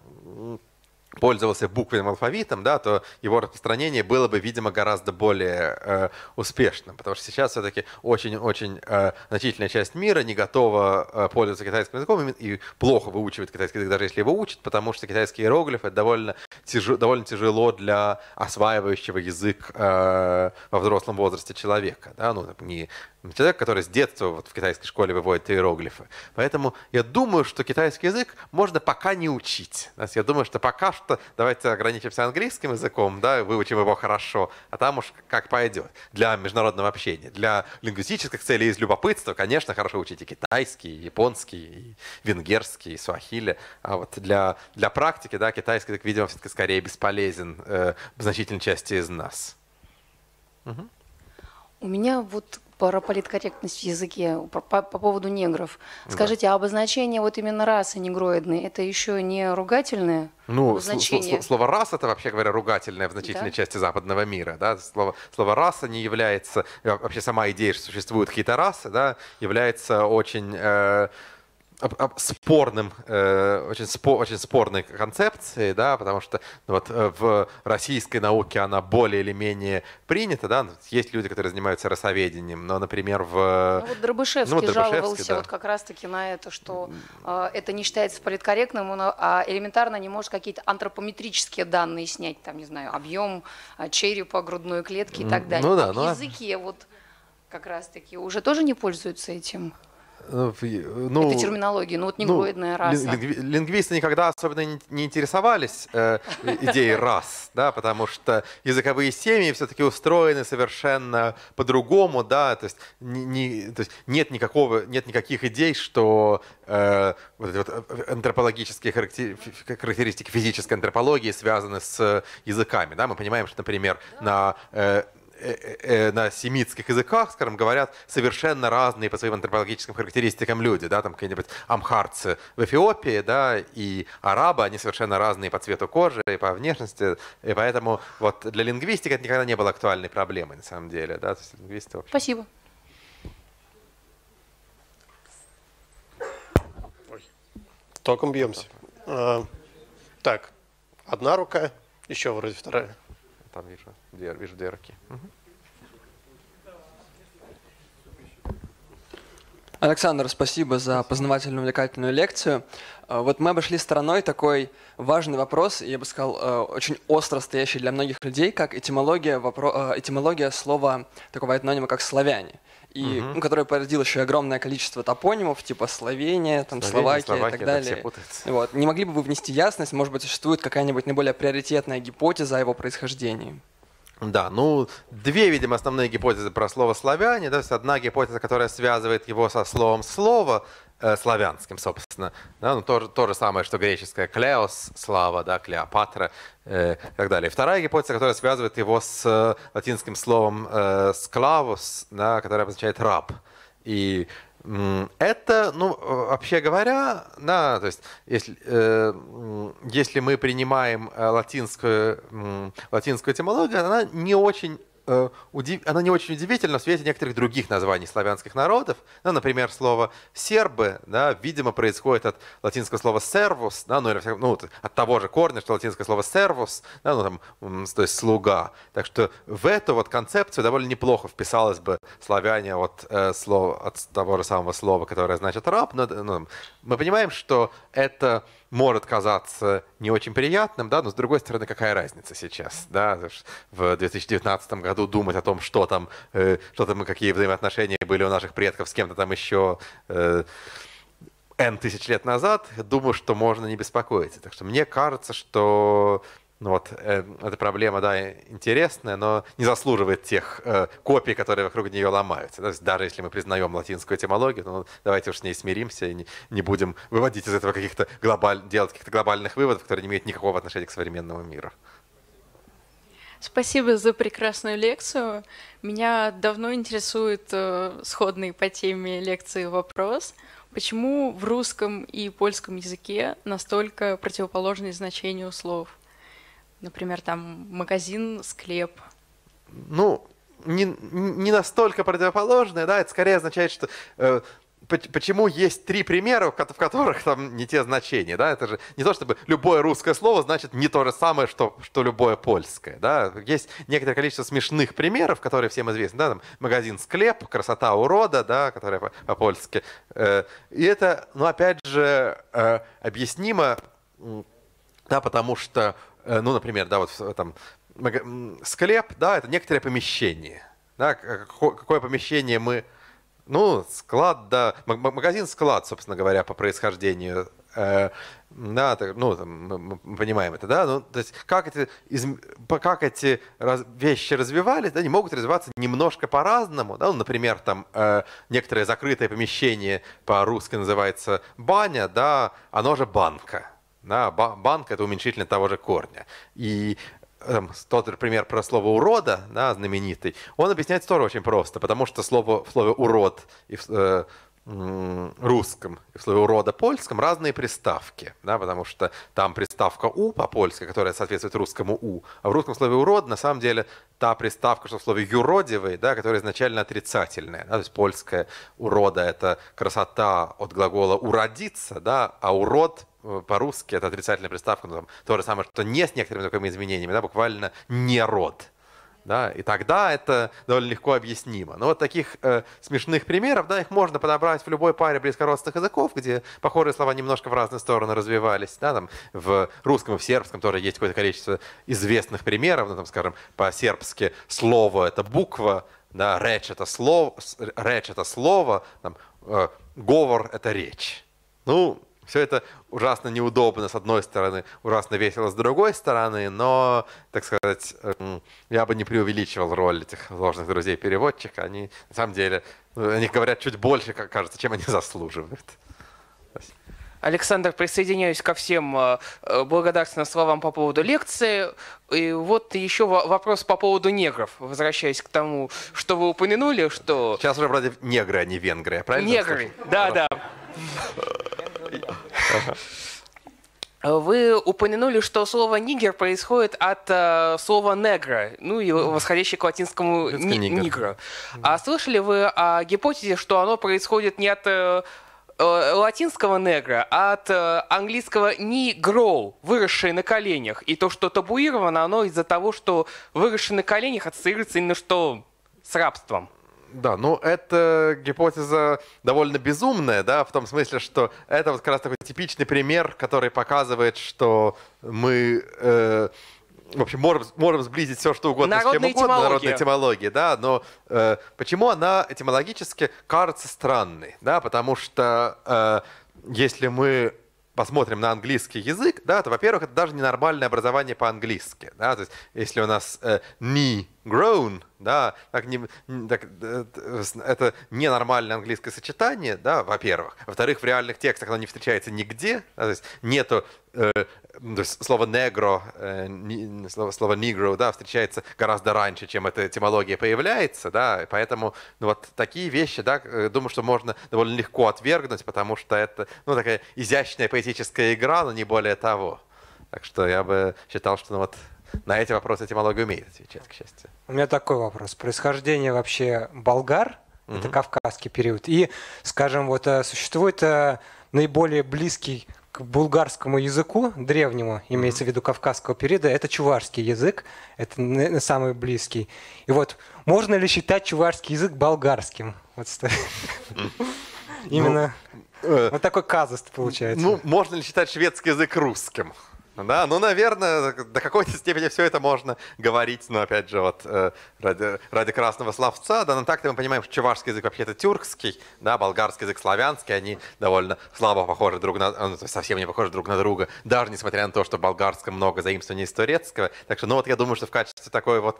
пользовался буквенным алфавитом, да, то его распространение было бы, видимо, гораздо более э, успешным, потому что сейчас все-таки очень-очень э, значительная часть мира не готова э, пользоваться китайским языком и плохо выучивает китайский язык, даже если его учат, потому что китайский иероглиф — это довольно, тяжело, довольно тяжело для осваивающего язык э, во взрослом возрасте человека. Да? Ну, не человек, который с детства вот, в китайской школе выводит иероглифы. Поэтому я думаю, что китайский язык можно пока не учить. Я думаю, что пока что давайте ограничимся английским языком, да, выучим его хорошо, а там уж как пойдет. Для международного общения, для лингвистических целей из любопытства, конечно, хорошо учите китайский, японский, венгерский, суахили. А вот для, для практики, да, китайский язык, видимо, все-таки скорее бесполезен э, в значительной части из нас. Угу. У меня вот про политкорректность в языке, по, по поводу негров. Скажите, да. а обозначение вот именно расы негроидной, это еще не ругательное ну, обозначение? Слово «раса» — это, вообще говоря, ругательное в значительной да? части западного мира. Да? Слово, слово «раса» не является, вообще сама идея, что существуют какие-то расы, да, является очень... Э, спорным, э, очень, спор, очень спорной концепцией, да, потому что ну, вот, в российской науке она более или менее принята, да, есть люди, которые занимаются расоведением, но, например, в... Ну, вот Дробышевский, ну, вот Дробышевский жаловался да. вот как раз-таки на это, что э, это не считается политкорректным, он, а элементарно не может какие-то антропометрические данные снять, там, не знаю, объем черепа, грудной клетки и так далее. Ну, да, а но... в языке вот как раз-таки уже тоже не пользуются этим? Ну, это терминология, но вот негроидная ну, раса. Лингви лингвисты никогда особенно не, не интересовались э, идеей рас, да, потому что языковые семьи все-таки устроены совершенно по-другому, да, то есть, не, не, то есть нет, никакого, нет никаких идей, что э, вот эти вот антропологические характери характеристики физической антропологии связаны с языками. Да. Мы понимаем, что, например, да. на... Э, на семитских языках, скажем, говорят совершенно разные по своим антропологическим характеристикам люди, да, там какие-нибудь амхарцы в Эфиопии, да, и арабы, они совершенно разные по цвету кожи и по внешности, и поэтому вот для лингвистики это никогда не было актуальной проблемой на самом деле, да, то есть лингвисты, в общем... Спасибо. Ой. Током бьемся. А, так, одна рука, еще вроде вторая. Там вижу две, вижу две руки. Александр, спасибо за познавательную, увлекательную лекцию. Вот мы обошли стороной такой важный вопрос, я бы сказал, очень остро стоящий для многих людей, как этимология, вопро... этимология слова такого этнонима, как «славяне», и, угу. ну, который породил еще огромное количество топонимов, типа Словения, там, Словения, Словакия, Словакия и так далее. Да, вот. Не могли бы вы внести ясность? Может быть, существует какая-нибудь наиболее приоритетная гипотеза о его происхождении? Да, ну, две, видимо, основные гипотезы про слово «славяне». Да, то есть одна гипотеза, которая связывает его со словом «слово», э, славянским, собственно. Да, ну, то, то же самое, что греческое «клеос», «слава», да, «клеопатра» э, и так далее. Вторая гипотеза, которая связывает его с э, латинским словом э, «склавус», да, которое обозначает «раб». И это, ну, вообще говоря, да, то есть, если, э, если мы принимаем латинскую, э, латинскую этимологию, она не очень, э, удив... она не очень удивительна в свете некоторых других названий славянских народов. Ну, например, слово «сербы», да, видимо, происходит от латинского слова «сервус», да, ну, или, ну, от того же корня, что латинское слово «сервус», да, ну, там, то есть «слуга». Так что в эту вот концепцию довольно неплохо вписалось бы славяне от, э, слова, от того же самого слова, которое значит «раб». Но, ну, мы понимаем, что это может казаться не очень приятным, да, но с другой стороны, какая разница сейчас, да, в две тысячи девятнадцатом году думать о том, что там, э, что там, какие взаимоотношения были у наших предков с кем-то там еще э, n тысяч лет назад, думаю, что можно не беспокоиться. Так что мне кажется, что ну, вот, э, эта проблема, да, интересная, но не заслуживает тех э, копий, которые вокруг нее ломаются. Да? Даже если мы признаем латинскую этимологию, ну, давайте уж с ней смиримся и не, не будем выводить из этого каких-то глобаль... делать каких-то глобальных выводов, которые не имеют никакого отношения к современному миру. Спасибо за прекрасную лекцию. Меня давно интересует э, сходный по теме лекции вопрос. Почему в русском и польском языке настолько противоположные значения у слов? Например, там магазин, склеп. Ну, не, не настолько противоположное, да, это скорее означает, что... Э, почему есть три примера, в которых там не те значения, да, это же не то, чтобы любое русское слово значит не то же самое, что, что любое польское, да, есть некоторое количество смешных примеров, которые всем известны, да, там магазин-склеп, красота урода, да, которая по-польски, э, и это, ну, опять же, э, объяснимо, да, потому что ну, например, да, вот там склеп, да, это некоторое помещение. Да, какое помещение мы... Ну, склад, да, магазин-склад, собственно говоря, по происхождению. Э, да, ну, там, мы понимаем это, да. Ну, то есть как эти, из, как эти раз, вещи развивались, да, они могут развиваться немножко по-разному. Да? Ну, например, там э, некоторое закрытое помещение по-русски называется баня, да, оно же банка. Да, банк — это уменьшительно того же корня. И там, тот пример про слово «урода», да, знаменитый, он объясняется тоже очень просто, потому что слово, в слове «урод» и в э, русском, и в слове «урода» польском разные приставки, да, потому что там приставка «у» по-польски, которая соответствует русскому «у», а в русском слове «урод» на самом деле та приставка, что в слове «юродивый», да, которая изначально отрицательная. Да, то есть польское «урода» — это красота от глагола «уродиться», да, а «урод» по-русски это отрицательная приставка, ну, там, то же самое, что «не» с некоторыми такими изменениями, да, буквально «не род». Да, и тогда это довольно легко объяснимо. Но вот таких э, смешных примеров, да, их можно подобрать в любой паре близкородственных языков, где похожие слова немножко в разные стороны развивались. Да, там, в русском и в сербском тоже есть какое-то количество известных примеров. Ну, там, скажем, по-сербски «слово» — это буква, да, «речь» — это слово, речь это слово там, э, «говор» — это речь. Ну, все это ужасно неудобно с одной стороны, ужасно весело с другой стороны, но, так сказать, я бы не преувеличивал роль этих ложных друзей-переводчиков. Они, на самом деле, о них говорят чуть больше, кажется, чем они заслуживают. Александр, присоединяюсь ко всем благодарственным словам по поводу лекции. И вот еще вопрос по поводу негров. Возвращаясь к тому, что вы упомянули, что... Сейчас уже, вроде, негры, а не венгры, правильно? Негры, да, да. Вы упомянули, что слово «нигер» происходит от э, слова «негра», ну и восходящее к латинскому ни нигер. «нигра». А слышали вы о гипотезе, что оно происходит не от э, латинского «негра», а от э, английского «нигроу», «выросшее на коленях», и то, что табуировано, оно из-за того, что «выросшее на коленях» ассоциируется именно что с рабством? Да, ну эта гипотеза довольно безумная, да, в том смысле, что это вот как раз такой типичный пример, который показывает, что мы, э, в общем, можем, можем сблизить все, что угодно, народная с чем угодно, этимология. Народная этимология, да, но э, почему она этимологически кажется странной, да, потому что э, если мы посмотрим на английский язык, да, то, во-первых, это даже ненормальное образование по-английски, да, то есть если у нас э, «ни», grown, да, так не, так, это ненормальное английское сочетание, да, во-первых. Во-вторых, в реальных текстах оно не встречается нигде, да, то есть нету э, то есть слова negro, э, не, слово, слово negro, да, встречается гораздо раньше, чем эта этимология появляется, да, и поэтому ну, вот такие вещи, да, думаю, что можно довольно легко отвергнуть, потому что это, ну, такая изящная поэтическая игра, но не более того. Так что я бы считал, что, ну, вот на эти вопросы этимология умеет отвечать, к счастью. У меня такой вопрос. Происхождение вообще болгар, угу. это кавказский период, и, скажем, вот существует наиболее близкий к булгарскому языку, древнему, имеется в виду кавказского периода, это чувашский язык, это самый близкий. И вот можно ли считать чувашский язык болгарским? Вот именно вот такой казус получается. Ну, можно ли считать шведский язык русским? Да, ну, наверное, до какой-то степени все это можно говорить, но, опять же, вот э, ради, ради красного словца, да, но так-то мы понимаем, что чувашский язык вообще-то тюркский, да, болгарский язык славянский, они довольно слабо похожи друг на, ну, совсем не похожи друг на друга, даже несмотря на то, что в болгарском много заимствований из турецкого, так что, ну, вот я думаю, что в качестве такой вот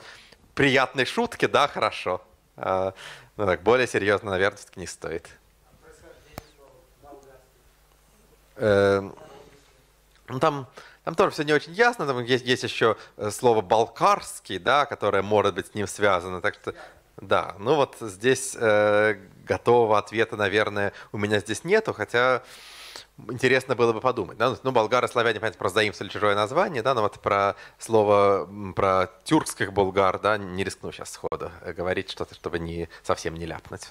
приятной шутки, да, хорошо, а, ну, так, более серьезно, наверное, все-таки не стоит. Э, ну, там... Там тоже все не очень ясно, там есть, есть еще слово «балкарский», да, которое может быть с ним связано. Так что, да, ну вот здесь э, готового ответа, наверное, у меня здесь нету, хотя интересно было бы подумать. Да? Ну, болгары, славяне, понятно, просто заимствовали чужое название, да, но вот про слово, про тюркских болгар, да, не рискну сейчас сходу говорить что-то, чтобы не, совсем не ляпнуть.